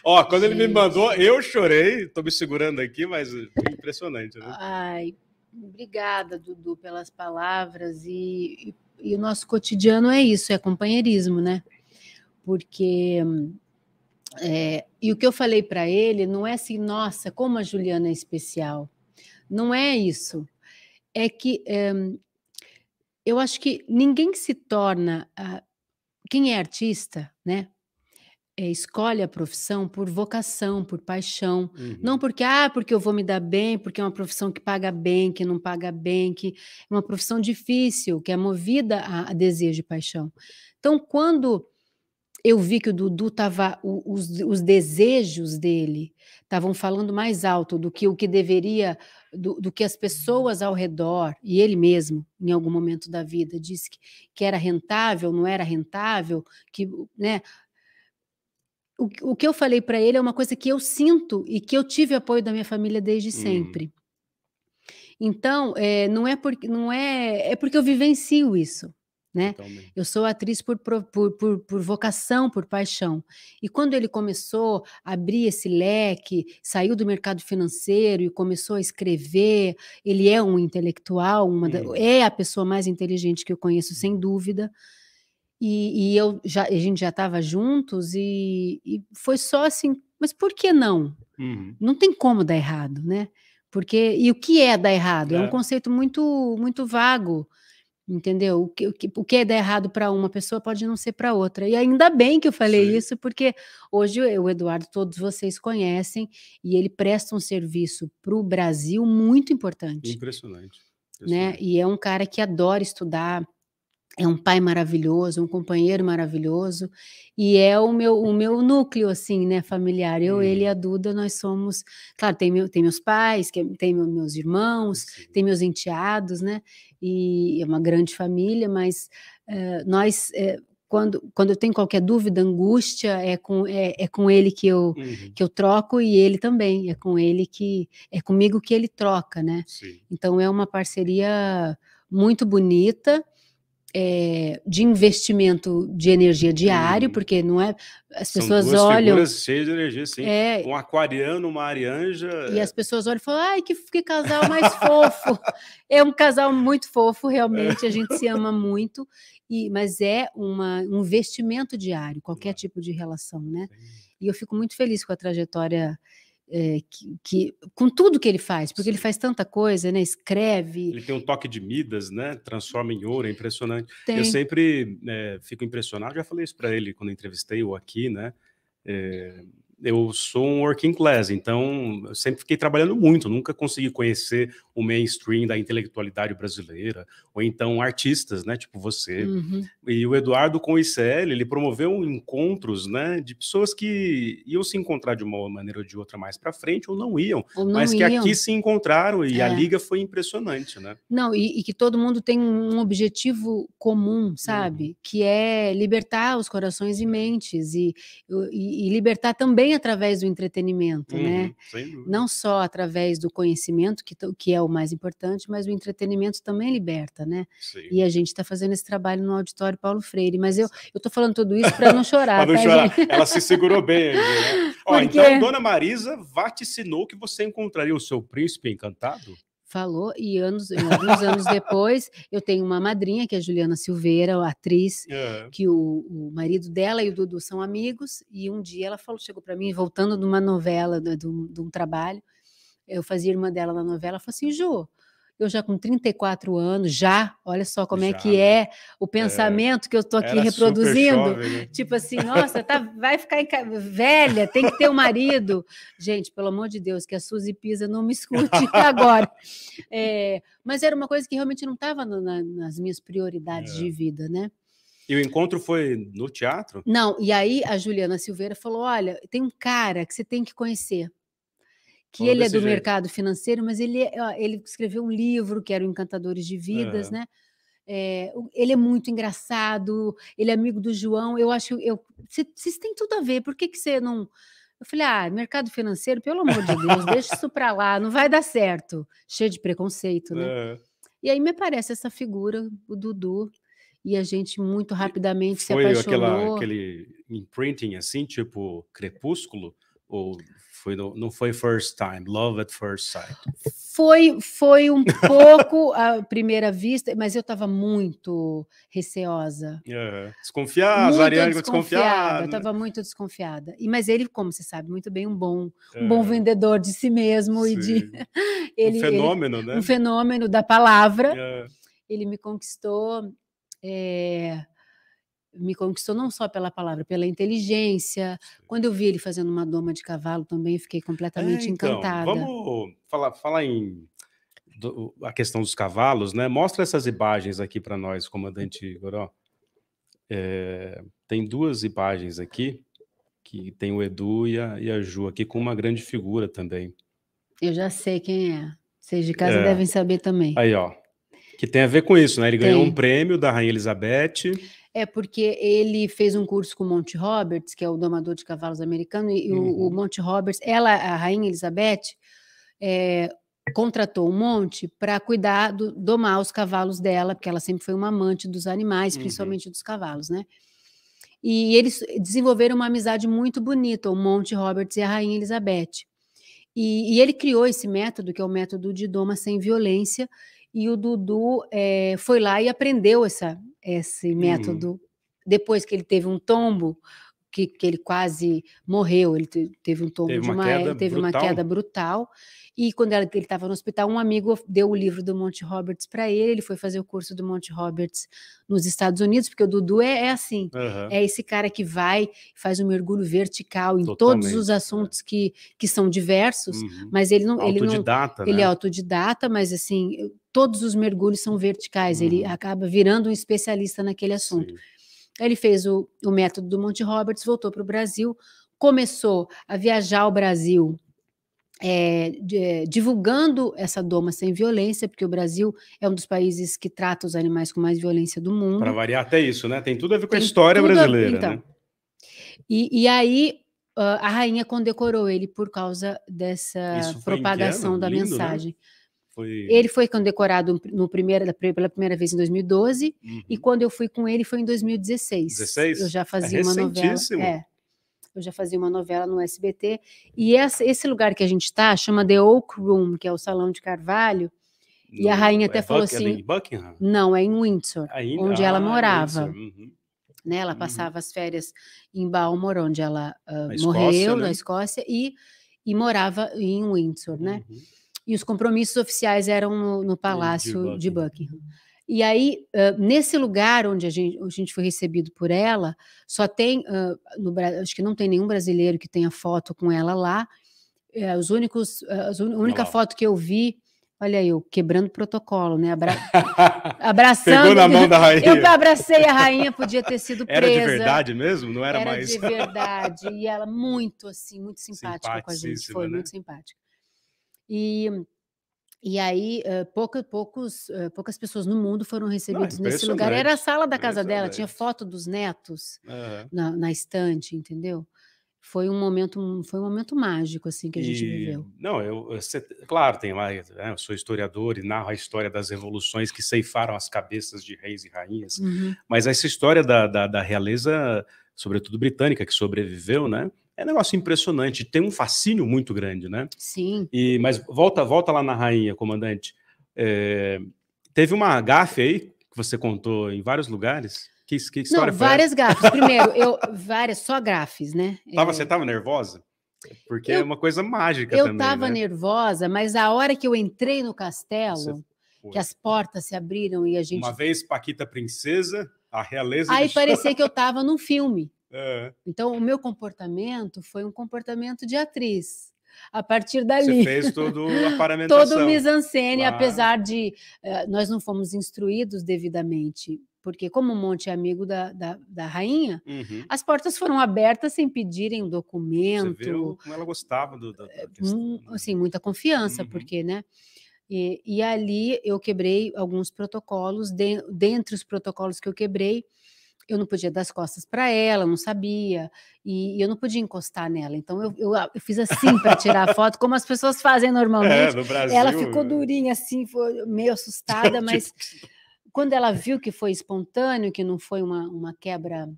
Ó, quando ele me mandou, eu chorei. Estou me segurando aqui, mas impressionante, né? Ai, obrigada, Dudu, pelas palavras. E o nosso cotidiano é isso, é companheirismo, né? Porque e o que eu falei para ele não é assim, nossa, como a Juliana é especial. Não é isso. É que eu acho que ninguém se torna quem é artista, né? Escolhe a profissão por vocação, por paixão. Uhum. Não porque, porque eu vou me dar bem, porque é uma profissão que paga bem, que não paga bem, que é uma profissão difícil, que é movida a desejo e paixão. Então, quando eu vi que o Dudu tava, os desejos dele estavam falando mais alto do que o que deveria, do que as pessoas ao redor, e ele mesmo, em algum momento da vida, disse que era rentável, não era rentável, que, né? O que eu falei para ele é uma coisa que eu sinto e que eu tive apoio da minha família desde sempre. Então, não é porque eu vivencio isso, né? Totalmente. Eu sou atriz por vocação, por paixão. E quando ele começou a abrir esse leque, saiu do mercado financeiro e começou a escrever, ele é um intelectual, é a pessoa mais inteligente que eu conheço, sem dúvida. A gente já estava juntos e foi só assim, mas por que não? Não tem como dar errado, né? Porque, e o que é dar errado? É um conceito muito, muito vago, entendeu? O que é dar errado para uma pessoa pode não ser para outra. E ainda bem que eu falei isso, porque hoje o Eduardo, todos vocês conhecem, e ele presta um serviço para o Brasil muito importante. Impressionante. Né? E é um cara que adora estudar, é um pai maravilhoso, um companheiro maravilhoso, e é o meu núcleo, assim, né, familiar. Eu, ele e a Duda, nós somos... Claro, tem meus pais, tem meus irmãos, tem meus enteados, né? E é uma grande família, mas nós... Quando eu tenho qualquer dúvida, angústia, é com ele que eu troco, e ele também, é comigo que ele troca, né? Sim. Então é uma parceria muito bonita, de investimento de energia diário, porque não é... São pessoas duas olham... figuras cheias de energia, sim. Um aquariano, uma arianja... E as pessoas olham e falam: ai, que casal mais fofo! É um casal muito fofo, realmente, a gente se ama muito, mas é um investimento diário, qualquer tipo de relação, né? E eu fico muito feliz com a trajetória com tudo que ele faz, porque ele faz tanta coisa, né? Escreve... Ele tem um toque de Midas, né? Transforma em ouro, é impressionante. Tem. Eu sempre fico impressionado, já falei isso para ele quando entrevistei o aqui, né? Eu sou um working class, então eu sempre fiquei trabalhando muito, nunca consegui conhecer o mainstream da intelectualidade brasileira, ou então artistas, né, tipo você. Uhum. E o Eduardo com o ICL, ele promoveu encontros, né, de pessoas que iam se encontrar de uma maneira ou de outra mais para frente, ou não iam, mas que aqui se encontraram, e a liga foi impressionante, né? Não, e que todo mundo tem um objetivo comum, sabe? Uhum. Que é libertar os corações e mentes, e libertar também através do entretenimento, né? Não só através do conhecimento, que é o mais importante, mas o entretenimento também liberta, né? Sim. E a gente está fazendo esse trabalho no Auditório Paulo Freire, mas eu estou falando tudo isso para não chorar. Para não chorar. Gente? Ela se segurou bem. Né? Ó, então, Dona Marisa vaticinou que você encontraria o seu príncipe encantado? Falou, e alguns anos depois, eu tenho uma madrinha, que é a Juliana Silveira, a atriz, que o marido dela e o Dudu são amigos, e um dia ela falou, chegou para mim, voltando de uma novela, de um trabalho, eu fazia irmã dela na novela, ela falou assim, Ju, eu já com 34 anos, olha só como é que é o pensamento que eu estou aqui reproduzindo. Jovem, né? Tipo assim, nossa, vai ficar velha, tem que ter um marido. Gente, pelo amor de Deus, que a Suzy Pisa não me escute agora. Mas era uma coisa que realmente não estava nas minhas prioridades de vida, né? E o encontro foi no teatro? Não, e aí a Juliana Silveira falou, olha, tem um cara que você tem que conhecer. Que ele é do mercado financeiro, mas ele escreveu um livro que era o Encantadores de Vidas, né? Ele é muito engraçado, ele é amigo do João. Eu acho que vocês têm tudo a ver, por que você não. Eu falei, mercado financeiro, pelo amor de Deus, deixa isso para lá, não vai dar certo. Cheio de preconceito, né? E aí me aparece essa figura, o Dudu. E a gente muito rapidamente se apaixonou. Foi aquele imprinting assim, tipo Crepúsculo? Ou foi não foi first time, love at first sight? Foi um pouco à primeira vista, mas eu estava muito receosa. Desconfiada, Ariane desconfiada. Eu estava muito desconfiada. Mas ele, como você sabe muito bem, um bom vendedor de si mesmo. Sim. Um fenômeno, né? Um fenômeno da palavra. Ele me conquistou... me conquistou não só pela palavra, pela inteligência. Quando eu vi ele fazendo uma doma de cavalo também, fiquei completamente encantada. Vamos falar em a questão dos cavalos, né? Mostra essas imagens aqui para nós, comandante Goró. Tem duas imagens aqui, que tem o Edu e a Ju aqui, com uma grande figura também. Eu já sei quem é. Vocês de casa devem saber também. Aí, ó. Que tem a ver com isso, né? Ele ganhou um prêmio da Rainha Elizabeth... porque ele fez um curso com o Monty Roberts, que é o domador de cavalos americano, e o Monty Roberts, a Rainha Elizabeth, contratou o Monty para cuidar, domar os cavalos dela, porque ela sempre foi uma amante dos animais, principalmente dos cavalos, né? E eles desenvolveram uma amizade muito bonita, o Monty Roberts e a Rainha Elizabeth. E ele criou esse método, que é o método de doma sem violência, e o Dudu foi lá e aprendeu esse método, depois que ele teve um tombo, que ele quase morreu, ele teve um tombo, uma queda brutal, e quando ele estava no hospital, um amigo deu o livro do Monty Roberts para ele, ele foi fazer o curso do Monty Roberts nos Estados Unidos, porque o Dudu é assim, é esse cara que vai, faz um mergulho vertical em todos os assuntos que são diversos, mas ele não... Autodidata, né? Ele é autodidata, mas assim... Todos os mergulhos são verticais, ele acaba virando um especialista naquele assunto. Sim. Ele fez o método do Monty Roberts, voltou para o Brasil, começou a viajar ao Brasil divulgando essa doma sem violência, porque o Brasil é um dos países que trata os animais com mais violência do mundo. Para variar até isso, né? Tem tudo a ver com a história brasileira. Então. Né? E aí a rainha condecorou ele por causa dessa propagação da mensagem. Né? Ele foi condecorado pela primeira vez em 2012, e quando eu fui com ele foi em 2016. 16? Eu já fazia uma novela. Eu já fazia uma novela no SBT. E esse lugar que a gente está chama The Oak Room, que é o Salão de Carvalho. E a rainha até falou assim... Buckingham? Não, é em Windsor, onde ela morava. Né? Ela passava as férias em Balmoral, onde ela morreu, na Escócia, e... e morava em Windsor, né? Uhum. E os compromissos oficiais eram no Palácio de Buckingham. E aí, nesse lugar onde a gente foi recebido por ela, só tem, acho que não tem nenhum brasileiro que tenha foto com ela lá. A única foto que eu vi, olha eu, quebrando protocolo, né? Abraçando. Pegou na mão da rainha. Eu que abracei a rainha, podia ter sido presa. Era de verdade mesmo? Não era mais? Era de verdade. E ela muito, assim, muito simpática com a gente. Foi, né? Muito simpática. E aí, poucas pessoas no mundo foram recebidas nesse lugar. Era a sala da casa dela, tinha foto dos netos na estante, entendeu? Foi um momento mágico assim que a gente viveu. Não, claro, tem lá, né, eu sou historiador e narro a história das revoluções que ceifaram as cabeças de reis e rainhas, uhum. Mas essa história da realeza, sobretudo britânica, que sobreviveu, né? É um negócio impressionante, tem um fascínio muito grande, né? Sim. Mas volta lá na rainha, comandante. Teve uma gafe aí que você contou em vários lugares? Que história foi? Não, várias gafes. Primeiro, só gafes, né? Você estava nervosa? Porque é uma coisa mágica também, né? Eu estava nervosa, mas a hora que eu entrei no castelo, que as portas se abriram e a gente... Uma vez Paquita Princesa, a realeza... Aí parecia que eu estava num filme. É. Então, o meu comportamento foi um comportamento de atriz. A partir dali... Você fez toda a paramentação. Todo o mise-en-scène, apesar de... nós não fomos instruídos devidamente, porque como o Monty é amigo da rainha, uhum. As portas foram abertas sem pedirem um documento. Você viu como ela gostava da questão. Assim, muita confiança, uhum. Porque, né? E ali eu quebrei alguns protocolos, dentre os protocolos que eu quebrei, eu não podia dar as costas para ela, não sabia, e eu não podia encostar nela, então eu fiz assim para tirar a foto, como as pessoas fazem normalmente, no Brasil, ela ficou durinha assim, foi meio assustada, mas quando ela viu que foi espontâneo, que não foi uma quebra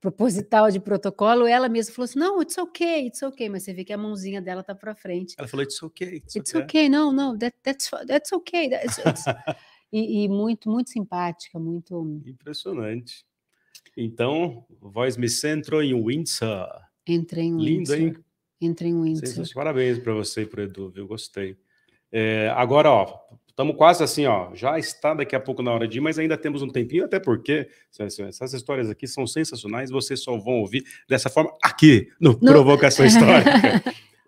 proposital de protocolo, ela mesma falou assim, não, it's okay, mas você vê que a mãozinha dela tá para frente. Ela falou, it's okay, não, that's okay, that's... E muito simpática, muito... Impressionante. Então, vós me entrou em Windsor. Entrei em Windsor. Lindo, hein? Entrei em Windsor. Parabéns para você e para o Edu, viu? Gostei. Agora, ó, estamos quase assim, ó, já está daqui a pouco na hora de ir, mas ainda temos um tempinho, até porque essas histórias aqui são sensacionais, vocês só vão ouvir dessa forma aqui, no Provocação Histórica.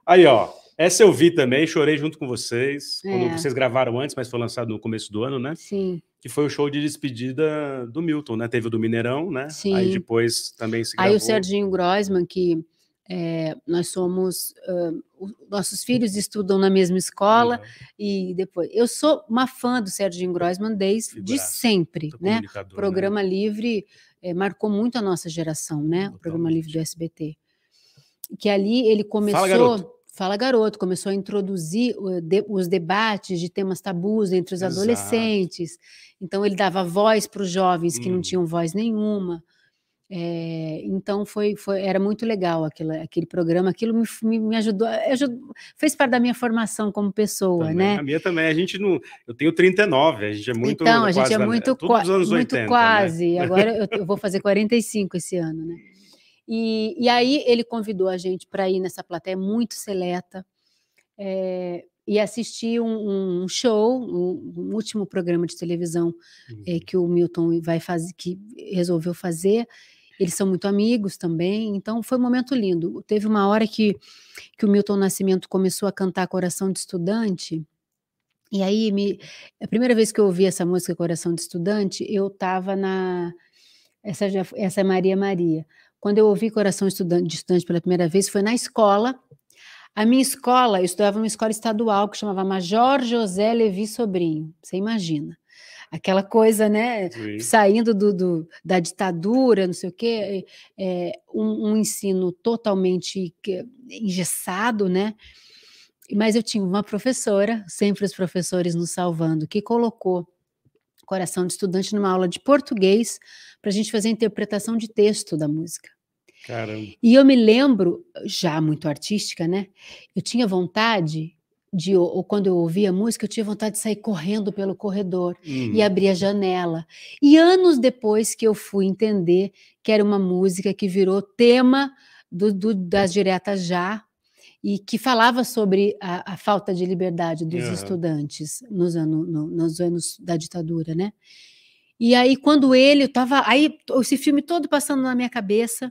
Aí, ó. Essa eu vi também, chorei junto com vocês, quando vocês gravaram antes, mas foi lançado no começo do ano, né? Sim. Que foi o show de despedida do Milton, né? Teve o do Mineirão, né? Sim. Aí depois também se gravou. Aí o Serginho Groisman, que nós somos... nossos filhos estudam na mesma escola, e depois... Eu sou uma fã do Serginho Groisman de sempre, né? O Programa Livre marcou muito a nossa geração, né? Totalmente. O Programa Livre do SBT. Que ali ele começou... Fala Garoto, começou a introduzir os debates de temas tabus entre os adolescentes, então ele dava voz para os jovens que não tinham voz nenhuma, então era muito legal aquele programa, aquilo me ajudou, fez parte da minha formação como pessoa, também, né? A minha também, eu tenho 39, a gente é muito então, a gente é muito quase, anos 80, muito quase, né? Agora eu vou fazer 45 esse ano, né? E aí ele convidou a gente para ir nessa plateia muito seleta e assistir um show, um último programa de televisão que o Milton vai fazer, que resolveu fazer. Eles são muito amigos também, então foi um momento lindo. Teve uma hora que o Milton Nascimento começou a cantar Coração de Estudante, e aí a primeira vez que eu ouvi essa música Coração de Estudante, eu estava na... Essa é Maria. Quando eu ouvi Coração de Estudante pela primeira vez, foi na escola. A minha escola, eu estudava numa escola estadual que chamava Major José Levi Sobrinho. Você imagina. Aquela coisa, né? Sim. Saindo da ditadura, não sei o quê. Um ensino totalmente engessado, né? Mas eu tinha uma professora, sempre os professores nos salvando, que colocou Coração de Estudante numa aula de português para a gente fazer a interpretação de texto da música. Caramba. E eu me lembro, já muito artística, né? Eu tinha vontade de, ou quando eu ouvia a música, eu tinha vontade de sair correndo pelo corredor e abrir a janela. E anos depois que eu fui entender que era uma música que virou tema das diretas já, e que falava sobre a falta de liberdade dos estudantes nos anos da ditadura, né? E aí, quando ele, eu tava aí, esse filme todo passando na minha cabeça,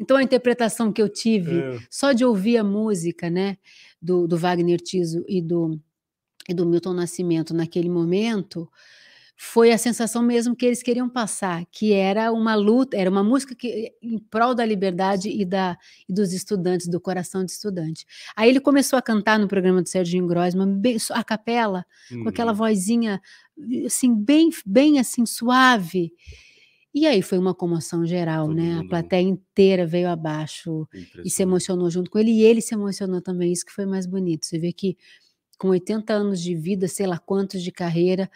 então a interpretação que eu tive, só de ouvir a música, né, do Wagner Tiso e do Milton Nascimento naquele momento, foi a sensação mesmo que eles queriam passar, que era uma luta, era uma música que, em prol da liberdade e dos estudantes, do coração de estudante. Aí ele começou a cantar no programa do Serginho Groisman, bem, a capela, com aquela vozinha assim, bem assim, suave. E aí foi uma comoção geral, né? A plateia inteira veio abaixo e se emocionou junto com ele, e ele se emocionou também, isso que foi mais bonito. Você vê que com 80 anos de vida, sei lá quantos de carreira,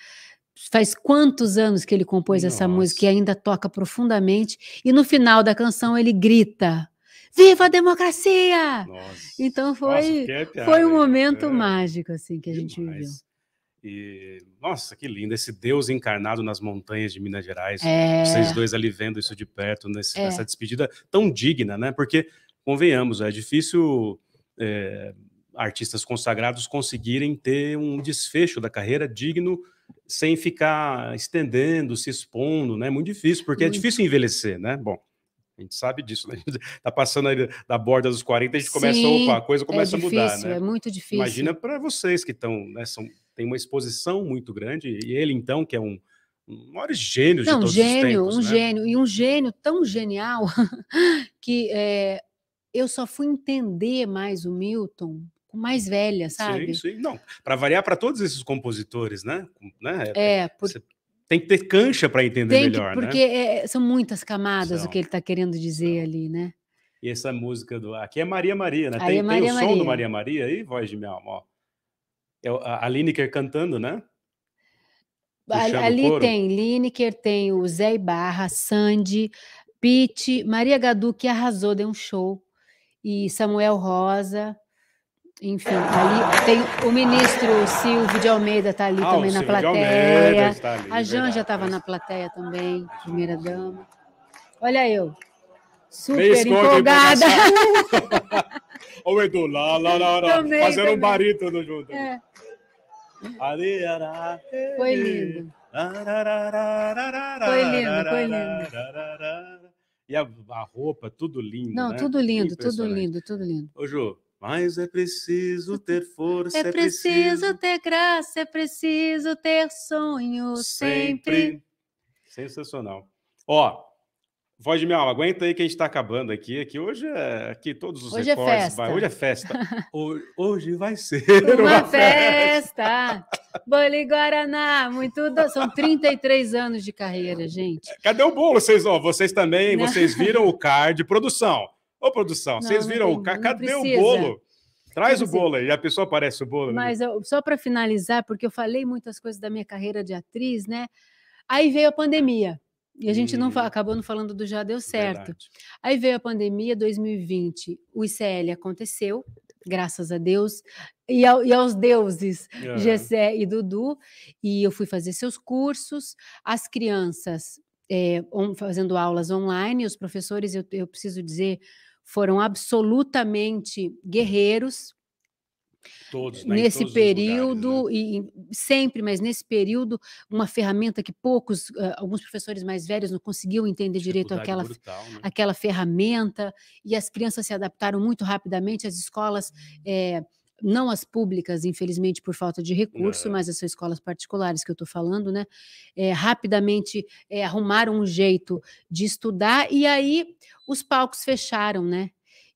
faz quantos anos que ele compôs essa música e ainda toca profundamente, e no final da canção ele grita: "Viva a democracia!" Então foi um momento mágico assim, que a gente viveu. E, nossa, que lindo, esse Deus encarnado nas montanhas de Minas Gerais, vocês dois ali vendo isso de perto, nessa despedida tão digna, né? Porque, convenhamos, é difícil artistas consagrados conseguirem ter um desfecho da carreira digno sem ficar estendendo, se expondo, né? Muito difícil, porque é difícil envelhecer, né? Bom, a gente sabe disso, né? A gente tá passando aí da borda dos 40, a gente começa, opa, a coisa começa a mudar, né? É muito difícil. Imagina para vocês que estão, né? Tem uma exposição muito grande, e ele, então, que é um maior gênio de todos os tempos, né? Gênio, e um gênio tão genial que eu só fui entender mais o Milton mais velha, sabe? Sim, sim. Não, para variar, para todos esses compositores, né? Você tem que ter cancha para entender melhor, porque são muitas camadas o que ele está querendo dizer ali, né? E essa música aqui é Maria Maria, né? Tem, é Maria, tem o som Maria. Do Maria Maria aí, voz de minha alma, ó. É a Lineker cantando, né? Ali tem Lineker, tem o Zé Ibarra, Sandy, Pete, Maria Gadu, que arrasou, deu um show, e Samuel Rosa. Enfim, ali tem o ministro Silvio de Almeida, está ali também na plateia. A Janja estava na plateia também, primeira dama. Olha eu, super empolgada. Olha o Edu lá, fazendo um barítono junto. Foi lindo. Foi lindo, foi lindo. E a roupa, tudo lindo. Não, tudo lindo, tudo lindo, tudo lindo. Ô, Ju. Mas é preciso ter força, é preciso ter graça, é preciso ter sonho, sempre. Sensacional. Ó, voz de minha alma, aguenta aí que a gente tá acabando aqui, que hoje é aqui todos os recordes. Hoje é festa. Hoje vai ser uma festa. Boli Guaraná, muito doce. São 33 anos de carreira, gente. Cadê o bolo? Vocês também, vocês viram o card, produção. Ô, produção, não, vocês viram? Cadê o bolo? Traz o bolo aí, a pessoa aparece o bolo. Mas só para finalizar, porque eu falei muitas coisas da minha carreira de atriz, né? Aí veio a pandemia, e a gente acabou não falando do Já Deu Certo. Verdade. Aí veio a pandemia, 2020, o ICL aconteceu, graças a Deus, e aos deuses, Gessé e Dudu, e eu fui fazer seus cursos, as crianças fazendo aulas online, os professores, eu preciso dizer, foram absolutamente guerreiros todos, né? Nesse período, lugares, né? E sempre, mas nesse período, uma ferramenta que alguns professores mais velhos não conseguiam entender direito aquela ferramenta, e as crianças se adaptaram muito rapidamente, as escolas, não as públicas, infelizmente, por falta de recurso, mas as suas escolas particulares que eu estou falando, né? Rapidamente arrumaram um jeito de estudar, e aí os palcos fecharam, né?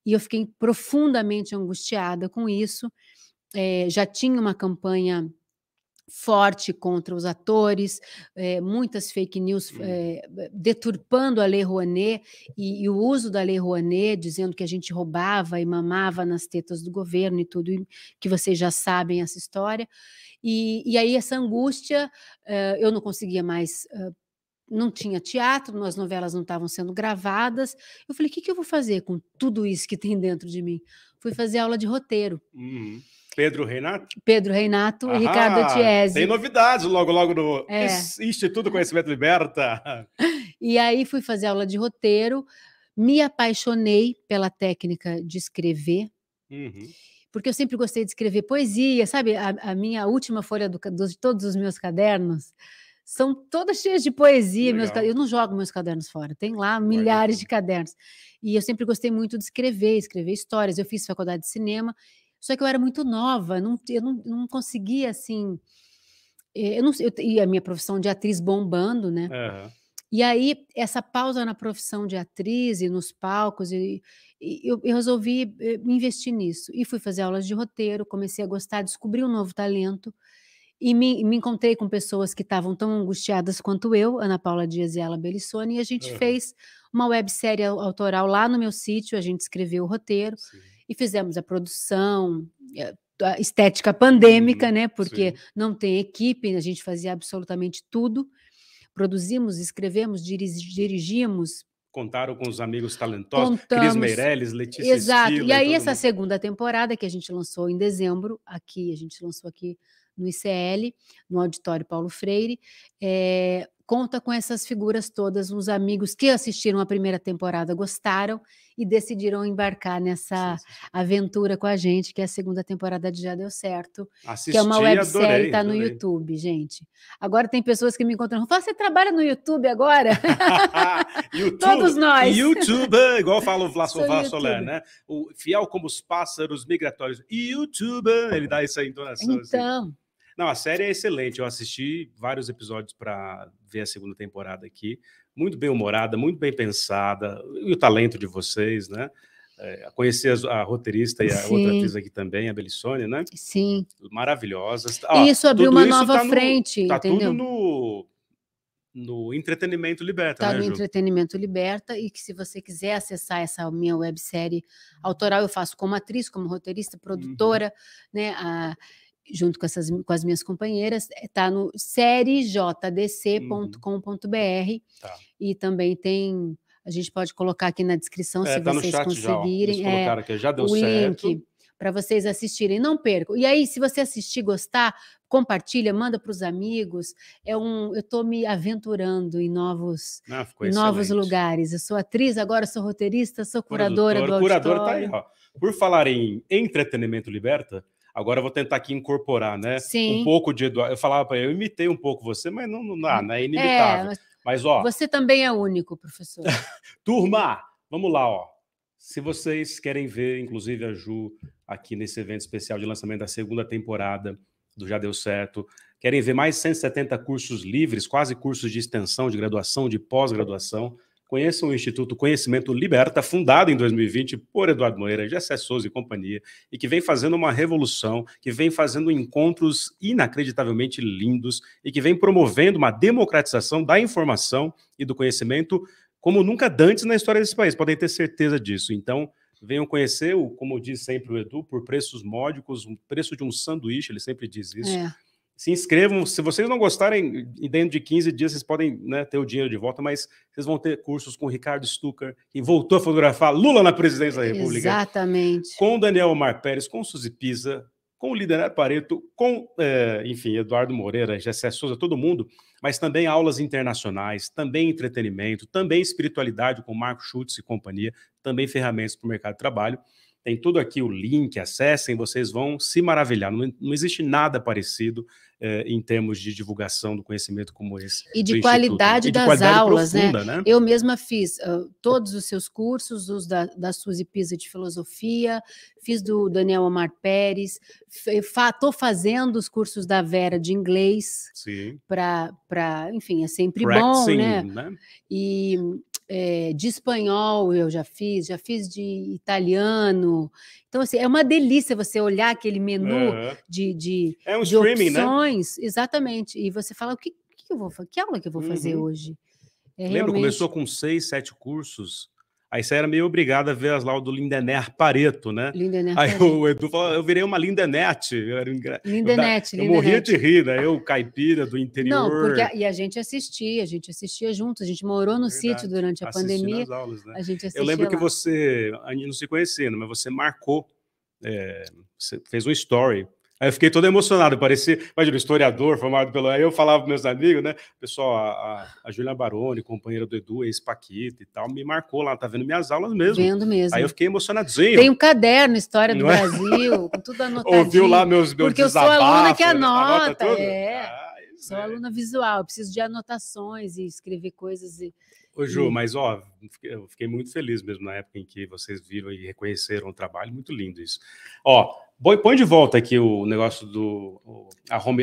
E eu fiquei profundamente angustiada com isso. Já tinha uma campanha forte contra os atores, muitas fake news deturpando a Lei Rouanet e o uso da Lei Rouanet, dizendo que a gente roubava e mamava nas tetas do governo e tudo, que vocês já sabem essa história. E aí essa angústia, eu não conseguia mais, não tinha teatro, as novelas não estavam sendo gravadas. Eu falei, o que eu vou fazer com tudo isso que tem dentro de mim? Fui fazer aula de roteiro. Pedro Reinato? Pedro Reinato e Ricardo Tiesi. Tem novidades logo no Instituto Conhecimento Liberta. E aí fui fazer aula de roteiro, me apaixonei pela técnica de escrever, Uhum. Porque eu sempre gostei de escrever poesia, sabe? A minha última folha de todos os meus cadernos são todas cheias de poesia. Eu não jogo meus cadernos fora, tem lá milhares de cadernos. E eu sempre gostei muito de escrever histórias. Eu fiz faculdade de cinema, só que eu era muito nova, eu não conseguia, assim... e a minha profissão de atriz bombando, né? Uhum. E aí, essa pausa na profissão de atriz e nos palcos, eu resolvi investir nisso. E fui fazer aulas de roteiro, comecei a gostar, descobri um novo talento e me encontrei com pessoas que estavam tão angustiadas quanto eu, Ana Paula Dias e Ela Bellissone, e a gente fez uma websérie autoral lá no meu sítio, a gente escreveu o roteiro. Sim. E fizemos a produção... A estética pandêmica, né? Porque sim, não tem equipe, a gente fazia absolutamente tudo. Produzimos, escrevemos, dirigimos. Contaram com os amigos talentosos, Cris Meirelles, Letícia. Exato. Stila, e aí essa segunda temporada que a gente lançou em dezembro, aqui, a gente lançou aqui no ICL, no Auditório Paulo Freire, conta com essas figuras todas, uns amigos que assistiram a primeira temporada, gostaram e decidiram embarcar nessa aventura com a gente, que a segunda temporada de Já Deu Certo, assisti, que é uma websérie, está no YouTube, gente. Agora tem pessoas que me encontram, fala, você trabalha no YouTube agora? YouTube, todos nós. YouTuber, igual fala o Vlasovar Soler, né? O fiel como os pássaros migratórios. YouTuber, ele dá essa entonação. Então... Assim. Não, a série é excelente. Eu assisti vários episódios para ver a segunda temporada aqui. Muito bem humorada, muito bem pensada. E o talento de vocês, né? Conhecer a roteirista e a outra atriz aqui também, a Bellissone, né? Sim. Maravilhosas. Isso abriu uma nova frente, entendeu? Tá tudo no Entretenimento Liberta, né, Ju? Tá no Entretenimento Liberta. E que se você quiser acessar essa minha websérie autoral, eu faço como atriz, como roteirista, produtora, né? Junto com as minhas companheiras, está no sériejdc.com.br. Tá. E também tem, a gente pode colocar aqui na descrição, se tá vocês conseguirem. Já, aqui, já deu o certo. Link para vocês assistirem, não percam. E aí, se você assistir, gostar, compartilha, manda para os amigos. Eu estou me aventurando em novos lugares. Eu sou atriz, agora sou roteirista, sou curadora do auditório. Curadora está aí, ó. Por falar em Entretenimento Liberta, agora eu vou tentar aqui incorporar, né? Sim. Um pouco de Eduardo. Eu falava para ele, eu imitei um pouco você, mas não é inimitável. Mas, ó, você também é único, professor. Turma, vamos lá, ó. Se vocês querem ver, inclusive, a Ju aqui nesse evento especial de lançamento da segunda temporada do Já Deu Certo, querem ver mais 170 cursos livres, quase cursos de extensão, de graduação, de pós-graduação, conheçam o Instituto Conhecimento Liberta, fundado em 2020 por Eduardo Moreira, Gessé Souza e companhia, e que vem fazendo uma revolução, que vem fazendo encontros inacreditavelmente lindos e que vem promovendo uma democratização da informação e do conhecimento como nunca antes na história desse país. Podem ter certeza disso. Então, venham conhecer, como diz sempre o Edu, por preços módicos, o preço de um sanduíche, ele sempre diz isso. Se inscrevam, se vocês não gostarem, dentro de 15 dias vocês podem, né, ter o dinheiro de volta, mas vocês vão ter cursos com o Ricardo Stucker, que voltou a fotografar Lula na presidência da República. Exatamente. Com o Daniel Omar Pérez, com o Suzy Pisa, com o Lidenar Pareto, com, enfim, Eduardo Moreira, Gessé Souza, todo mundo, mas também aulas internacionais, também entretenimento, também espiritualidade com Marco Schultz e companhia, também ferramentas para o mercado de trabalho. Tem tudo aqui o link, acessem, vocês vão se maravilhar. Não existe nada parecido em termos de divulgação do conhecimento como esse. E de qualidade das aulas, profunda, né? Eu mesma fiz todos os seus cursos, os da Suzy Pisa de filosofia, fiz do Daniel Omar Pérez, estou fazendo os cursos da Vera de inglês, para, enfim, é sempre bom, né? E... de espanhol eu já fiz de italiano. Então, assim, é uma delícia você olhar aquele menu de opções, né? Exatamente. E você fala, que aula que eu vou fazer hoje? Lembro, começou com 6, 7 cursos. Aí você era meio obrigada a ver as lá do Lindener Pareto, né? Aí o Edu falou, eu virei uma Lindenete. Eu morria de rir, né? Eu, caipira do interior. Não, porque a gente assistia junto, a gente morou no sítio durante a pandemia. As aulas, né? A gente assistia. Eu lembro que você, a gente não se conhecia, mas você marcou, você fez um story Aí eu fiquei todo emocionado, parecia, imagina, um historiador formado pelo... Aí eu falava para meus amigos, né? Pessoal, a Juliana Baroni, companheira do Edu, ex-Paquita e tal, me marcou lá, tá vendo minhas aulas mesmo. Vendo mesmo. Aí eu fiquei emocionadinho. Tem um caderno, História do Brasil, com tudo anotadinho. Ouviu lá meus porque desabafos. Porque eu sou aluna que anota é. Ah, sou aluna visual, eu preciso de anotações e escrever coisas e... Ô, Ju, mas ó, eu fiquei muito feliz mesmo na época em que vocês viram e reconheceram o trabalho, muito lindo isso. Ó, põe de volta aqui o negócio do...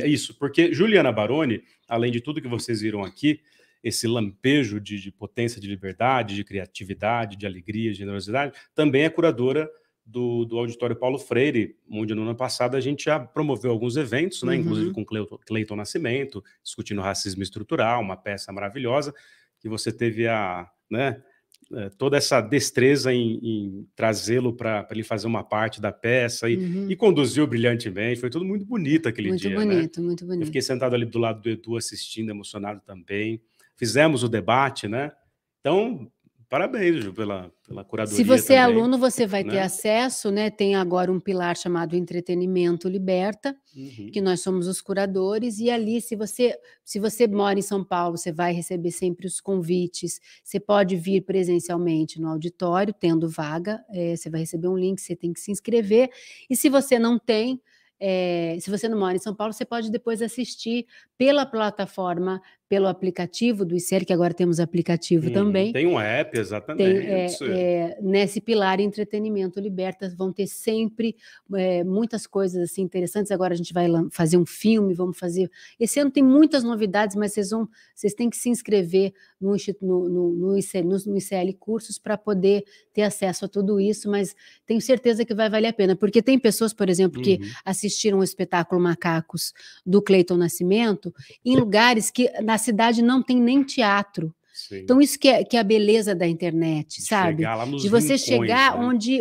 isso, porque Juliana Baroni, além de tudo que vocês viram aqui, esse lampejo de potência, de liberdade, de criatividade, de alegria, de generosidade, também é curadora do Auditório Paulo Freire, onde no ano passado a gente já promoveu alguns eventos, né, inclusive com Cleiton Nascimento, discutindo racismo estrutural, uma peça maravilhosa, que você teve toda essa destreza em trazê-lo para ele fazer uma parte da peça e conduziu brilhantemente. Foi tudo muito bonito aquele dia. Muito bonito, né? Muito bonito. Eu fiquei sentado ali do lado do Edu assistindo, emocionado também. Fizemos o debate, né? Então, parabéns, Ju, pela curadoria. Se você também é aluno, você vai ter acesso, né? Tem agora um pilar chamado Entretenimento Liberta, que nós somos os curadores, e ali, se você mora em São Paulo, você vai receber sempre os convites, você pode vir presencialmente no auditório, tendo vaga, você vai receber um link, você tem que se inscrever, e se você não tem... se você não mora em São Paulo, você pode depois assistir pela plataforma, pelo aplicativo do ICER, que agora temos aplicativo também. Tem um app, exatamente. Nesse pilar Entretenimento Liberta, vão ter sempre muitas coisas assim, interessantes. Agora a gente vai fazer um filme, vamos fazer... Esse ano tem muitas novidades, mas vocês têm que se inscrever no ICL Cursos para poder ter acesso a tudo isso, mas tenho certeza que vai valer a pena, porque tem pessoas, por exemplo, que assistiram o espetáculo Macacos do Cleiton Nascimento em lugares que na cidade não tem nem teatro. Sim. Então isso que é a beleza da internet, sabe? De você chegar onde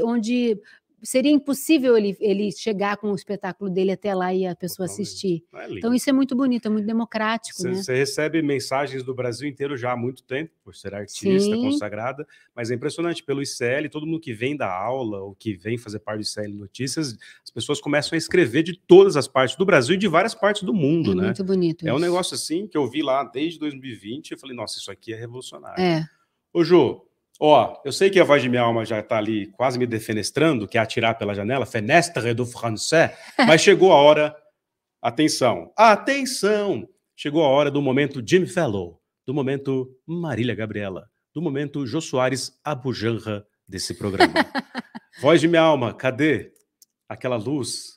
seria impossível ele chegar com o espetáculo dele até lá e a pessoa assistir. É, então isso é muito bonito, é muito democrático. Você recebe mensagens do Brasil inteiro já há muito tempo, por ser artista consagrada, mas é impressionante, pelo ICL, todo mundo que vem da aula ou que vem fazer parte do ICL Notícias, as pessoas começam a escrever de todas as partes do Brasil e de várias partes do mundo. É muito bonito. É um negócio assim que eu vi lá desde 2020, eu falei, nossa, isso aqui é revolucionário. Ô, Ju, eu sei que a voz de minha alma já está ali quase me defenestrando, que é atirar pela janela, fenestre do français, mas chegou a hora, atenção, chegou a hora do momento Jimmy Fallow, do momento Marília Gabriela, do momento Jô Soares Abujanra desse programa. Voz de minha alma, cadê aquela luz?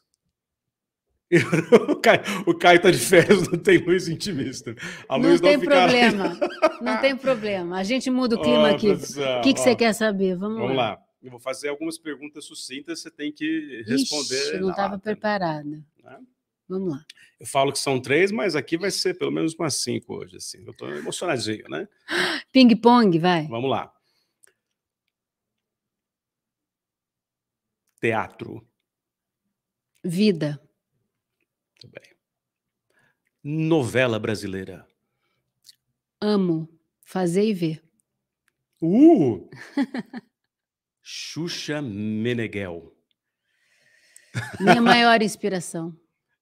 O Caio tá de férias, não tem luz intimista. A luz não tem problema, não tem problema. A gente muda o clima aqui. O que você quer saber? Vamos lá. Eu vou fazer algumas perguntas sucintas, você tem que responder. Ixi, eu não estava preparada. Vamos lá. Eu falo que são 3, mas aqui vai ser pelo menos umas 5 hoje. Assim. Eu tô emocionadinho, né? Ping-pong, vai. Vamos lá. Teatro. Vida. Muito bem. Novela brasileira. Amo fazer e ver. Xuxa Meneghel. Minha maior inspiração.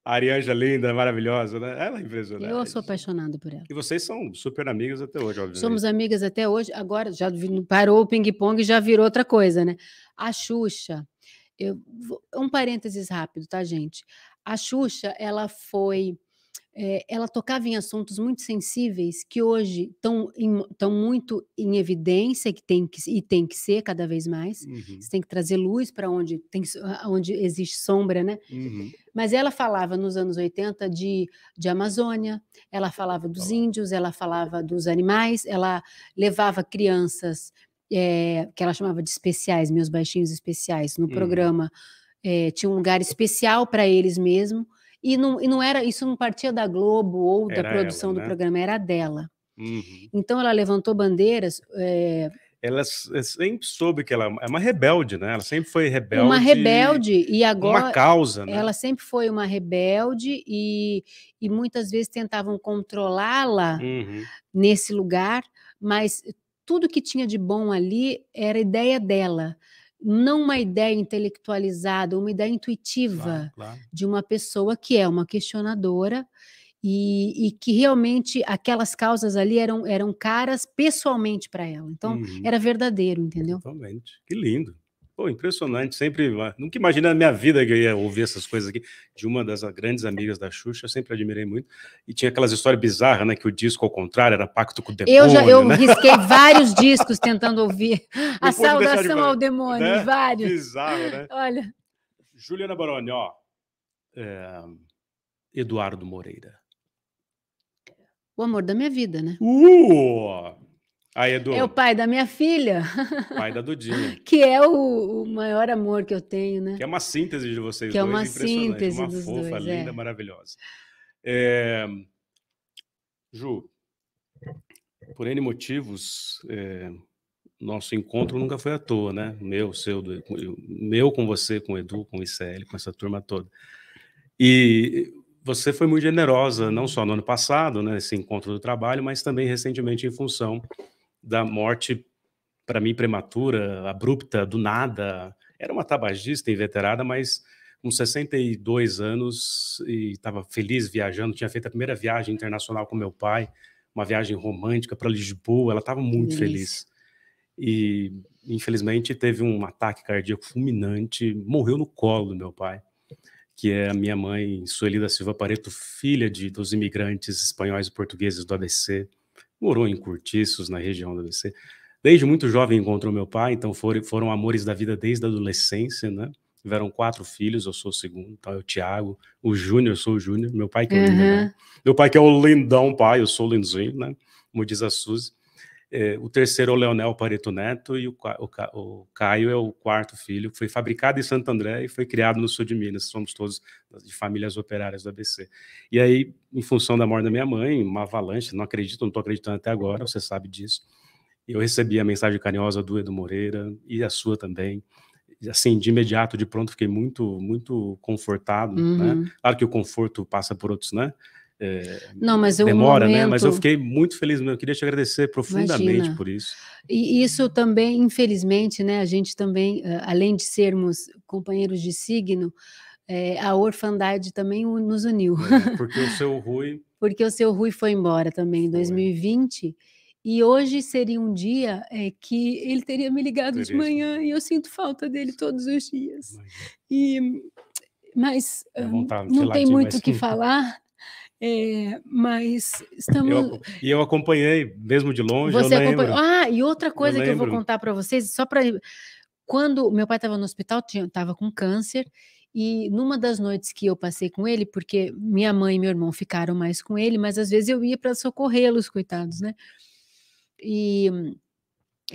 A Arianja linda, maravilhosa, né? Ela é impressionante. Eu sou apaixonada por ela. E vocês são super amigas até hoje, obviamente. Somos amigas até hoje. Agora já parou o ping-pong e já virou outra coisa, né? A Xuxa... um parênteses rápido, tá, gente? A Xuxa, ela tocava em assuntos muito sensíveis que hoje estão muito em evidência e tem que ser cada vez mais. Você tem que trazer luz para onde existe sombra, né? Mas ela falava nos anos 80 de Amazônia, ela falava dos índios, ela falava dos animais, ela levava crianças... que ela chamava de especiais, meus baixinhos especiais, no programa, tinha um lugar especial para eles mesmo, e não era, isso não partia da Globo ou da produção do programa, era dela. Então ela levantou bandeiras... Ela sempre soube que ela é uma rebelde, né? Ela sempre foi rebelde. Uma rebelde e agora... Uma causa, né? Ela sempre foi uma rebelde e muitas vezes tentavam controlá-la nesse lugar, mas... Tudo que tinha de bom ali era ideia dela. não uma ideia intelectualizada, uma ideia intuitiva, claro, claro, de uma pessoa que é uma questionadora e que realmente aquelas causas ali eram caras pessoalmente para ela. Então, era verdadeiro, entendeu? Totalmente. Que lindo. Pô, impressionante, sempre, nunca imaginei na minha vida que eu ia ouvir essas coisas aqui, de uma das grandes amigas da Xuxa, eu sempre admirei muito, e tinha aquelas histórias bizarras, né, que o disco ao contrário era pacto com o demônio. Eu né? Risquei vários discos tentando ouvir a saudação ao demônio, né? Vários. Bizarro, né? Olha. Juliana Baroni, ó, Eduardo Moreira. O amor da minha vida, né? Aí, Edu. É o pai da minha filha. Pai da Dudinha. Que é o maior amor que eu tenho, né? Que é uma síntese de vocês que dois. Que é uma síntese uma dos fofa, dois, linda, maravilhosa. Ju, por N motivos, nosso encontro nunca foi à toa, né? Meu, seu, meu com você, com o Edu, com o ICL, com essa turma toda. E... você foi muito generosa, não só no ano passado, né, esse encontro do trabalho, mas também recentemente em função da morte, para mim, prematura, abrupta, do nada. Era uma tabagista inveterada, mas com 62 anos e estava feliz viajando, tinha feito a primeira viagem internacional com meu pai, uma viagem romântica para Lisboa, ela estava muito feliz. E, infelizmente, teve um ataque cardíaco fulminante, morreu no colo do meu pai, que é a minha mãe, Sueli da Silva Pareto, filha dos imigrantes espanhóis e portugueses do ABC, morou em Cortiços, na região do ABC. Desde muito jovem encontrou meu pai, então foram amores da vida desde a adolescência, né? Tiveram 4 filhos, eu sou o segundo, então é o Tiago, o Júnior, eu sou o Júnior, meu pai que é o lindo, né? Meu pai que é o lindão pai, eu sou o lindzinho, né? Como diz a Suzy. O terceiro é o Leonel Pareto Neto e o Caio é o 4º filho, foi fabricado em Santo André e foi criado no sul de Minas, somos todos de famílias operárias do ABC. E aí, em função da morte da minha mãe, uma avalanche, não acredito, não estou acreditando até agora, você sabe disso, eu recebi a mensagem carinhosa do Edu Moreira e a sua também, assim, de imediato, de pronto, fiquei muito, muito confortado, né? Claro que o conforto passa por outros, né? Não, mas demora, momento... né? Mas eu fiquei muito feliz, eu queria te agradecer profundamente. Imagina. Por isso. E isso também, infelizmente, né? A gente também, além de sermos companheiros de signo, a orfandade também nos uniu. Porque o seu Rui... Porque o seu Rui foi embora também em 2020... E hoje seria um dia que ele teria me ligado de manhã e eu sinto falta dele todos os dias. Mas não tem muito o que falar... mas estamos... eu acompanhei, mesmo de longe, você acompanhou. Ah, e outra coisa que eu vou contar para vocês, só para... Quando meu pai estava no hospital, estava com câncer, e numa das noites que eu passei com ele, porque minha mãe e meu irmão ficaram mais com ele, mas às vezes eu ia para socorrê-los, coitados, né? E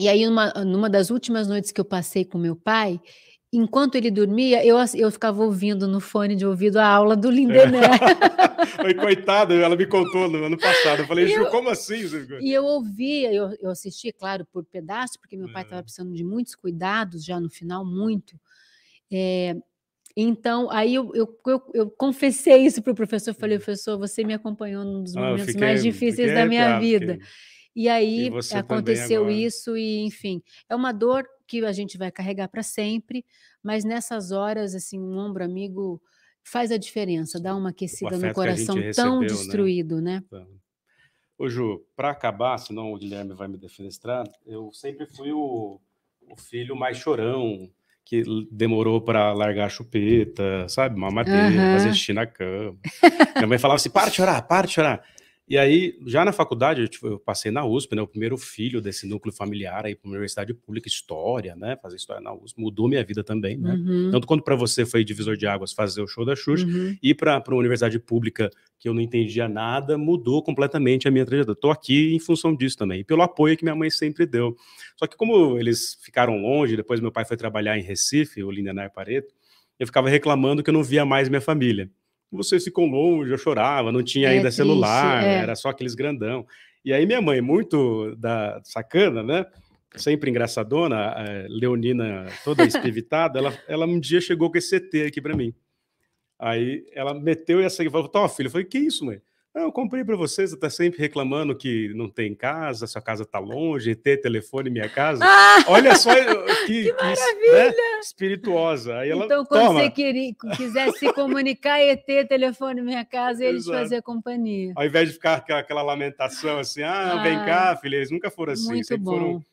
aí, numa das últimas noites que eu passei com meu pai... Enquanto ele dormia, eu ficava ouvindo no fone de ouvido a aula do Lindené. Oi, coitada, ela me contou no ano passado. Eu falei, Ju, como assim? E eu ouvia, eu assisti, claro, por pedaço, porque meu pai estava precisando de muitos cuidados, já no final, muito. Então, aí eu confessei isso para o professor, falei, professor, você me acompanhou num dos momentos mais difíceis da minha vida. E aí aconteceu isso e, enfim, é uma dor que a gente vai carregar para sempre, mas nessas horas, assim, um ombro amigo faz a diferença, dá uma aquecida no coração tão destruído, né? Ô, Ju, para acabar, senão o Guilherme vai me defenestrar, eu sempre fui o filho mais chorão, que demorou para largar a chupeta, sabe? Mamadeira, fazer xixi na cama. Minha mãe falava assim, para de chorar, para de chorar. E aí, já na faculdade, eu passei na USP, né, o primeiro filho desse núcleo familiar, aí para a Universidade Pública, História, né, fazer História na USP, mudou minha vida também, né, tanto quanto para você foi divisor de águas fazer o show da Xuxa, e para a Universidade Pública, que eu não entendia nada, mudou completamente a minha trajetória, estou aqui em função disso também, e pelo apoio que minha mãe sempre deu, só que como eles ficaram longe, depois meu pai foi trabalhar em Recife, o Lindené Pareto, eu ficava reclamando que eu não via mais minha família. Vocês ficam longe, eu chorava, não tinha ainda celular, era só aqueles grandão. E aí minha mãe, muito da sacana, né? Sempre engraçadona, leonina toda espivitada, ela um dia chegou com esse ET aqui para mim. Aí ela meteu essa e falou, tá, filho, eu falei, que isso, mãe? Ah, eu comprei para vocês, tá sempre reclamando que não tem casa, sua casa tá longe, tem telefone minha casa. Ah! Olha só que maravilha! Né? Espirituosa. Aí ela, então, quando toma. Você quiser se comunicar, ET, telefone minha casa, eles fazer companhia. Ao invés de ficar com aquela lamentação assim, ah, vem cá, filha, eles nunca foram assim, muito sempre bom. Foram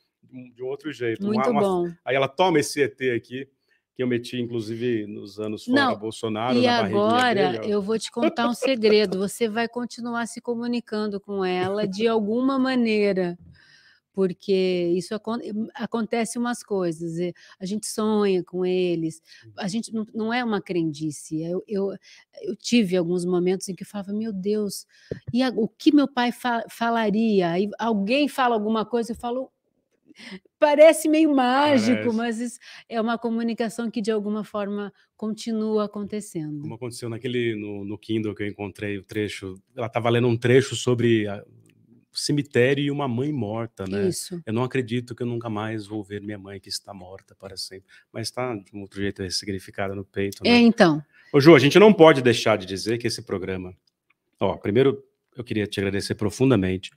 de outro jeito. Muito bom. Aí ela toma esse ET aqui, que eu meti, inclusive, nos anos fora Bolsonaro. E na agora dele, eu vou te contar um segredo. Você vai continuar se comunicando com ela de alguma maneira, porque isso acontece umas coisas. A gente sonha com eles. A gente não é uma crendice. Eu tive alguns momentos em que eu falava, meu Deus, e o que meu pai falaria? E alguém fala alguma coisa, eu falo... Parece meio mágico, mas isso é uma comunicação que, de alguma forma, continua acontecendo. Como aconteceu no Kindle que eu encontrei o trecho, ela estava lendo um trecho sobre cemitério e uma mãe morta, né? Isso. Eu não acredito que eu nunca mais vou ver minha mãe que está morta para sempre. Mas está, de um outro jeito, ressignificada no peito. Né? É, então. Ô, Ju, a gente não pode deixar de dizer que esse programa... Ó, primeiro, eu queria te agradecer profundamente,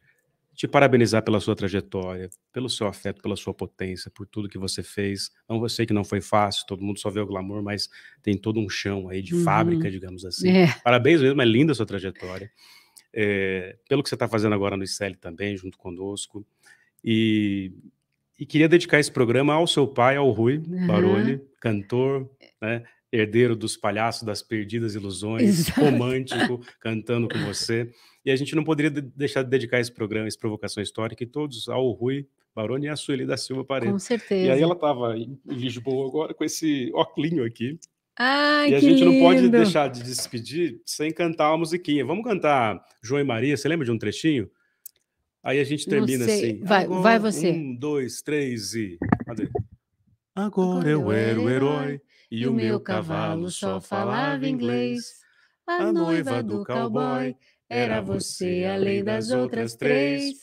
te parabenizar pela sua trajetória, pelo seu afeto, pela sua potência, por tudo que você fez. Eu sei que não foi fácil, todo mundo só vê o glamour, mas tem todo um chão aí de fábrica, digamos assim. É. Parabéns mesmo, é linda a sua trajetória. É, pelo que você está fazendo agora no ICL também, junto conosco. E queria dedicar esse programa ao seu pai, ao Rui Baroli, cantor, né? Herdeiro dos palhaços, das perdidas ilusões, romântico, cantando com você. E a gente não poderia deixar de dedicar esse programa, essa provocação histórica, e todos ao Rui Baroni e à Sueli da Silva Paredes. Com certeza. E aí ela estava em Lisboa agora com esse óculinho aqui. Ai, e a gente não pode deixar de despedir sem cantar uma musiquinha. Vamos cantar João e Maria, você lembra de um trechinho? Aí a gente termina assim. Vai, agora, vai você. 1, 2, 3 e... Cadê? Agora eu era o herói. E o meu cavalo só falava inglês. A noiva do cowboy era você, além das outras 3.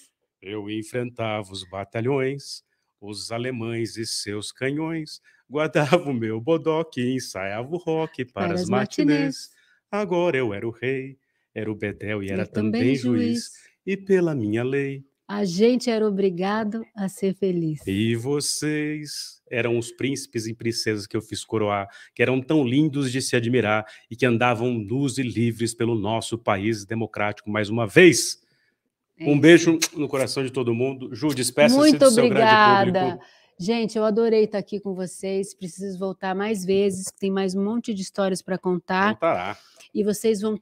Eu enfrentava os batalhões, os alemães e seus canhões. Guardava o meu bodoque e ensaiava o rock para as matinês. Agora eu era o rei, era o bedel e era também juiz. E pela minha lei, a gente era obrigado a ser feliz. E vocês eram os príncipes e princesas que eu fiz coroar, que eram tão lindos de se admirar e que andavam nus e livres pelo nosso país democrático mais uma vez. Um beijo no coração de todo mundo. Ju, despeça-se do seu grande público. Gente, eu adorei estar aqui com vocês. Preciso voltar mais vezes, tem mais um monte de histórias para contar. Voltará. E vocês vão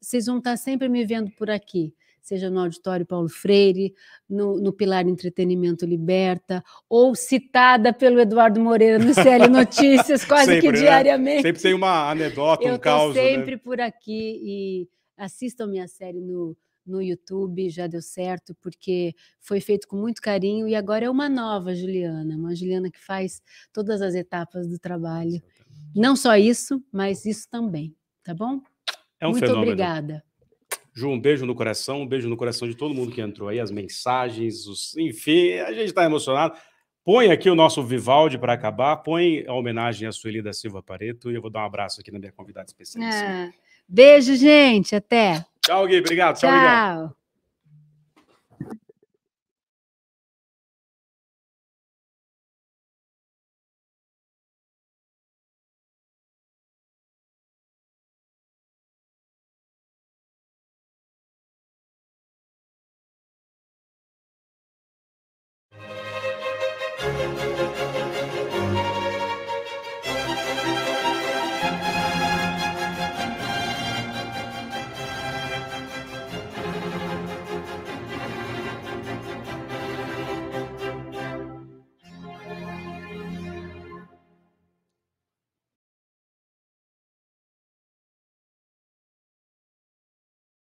estar sempre me vendo por aqui. Seja no Auditório Paulo Freire, no Pilar Entretenimento Liberta, ou citada pelo Eduardo Moreira no CL Notícias, quase sempre, que diariamente. Né? Sempre tem uma anedota, um caos. Eu estou sempre por aqui e assistam minha série no YouTube, já deu certo, porque foi feito com muito carinho e agora é uma Juliana que faz todas as etapas do trabalho. Não só isso, mas isso também, tá bom? É um muito fenômeno. Obrigada. Ju, um beijo no coração de todo mundo que entrou aí, as mensagens, enfim, a gente está emocionado. Põe aqui o nosso Vivaldi para acabar, põe a homenagem à Sueli da Silva Pareto e eu vou dar um abraço aqui na minha convidada especial. Beijo, gente, até. Tchau, Gui, obrigado. Tchau. Miguel.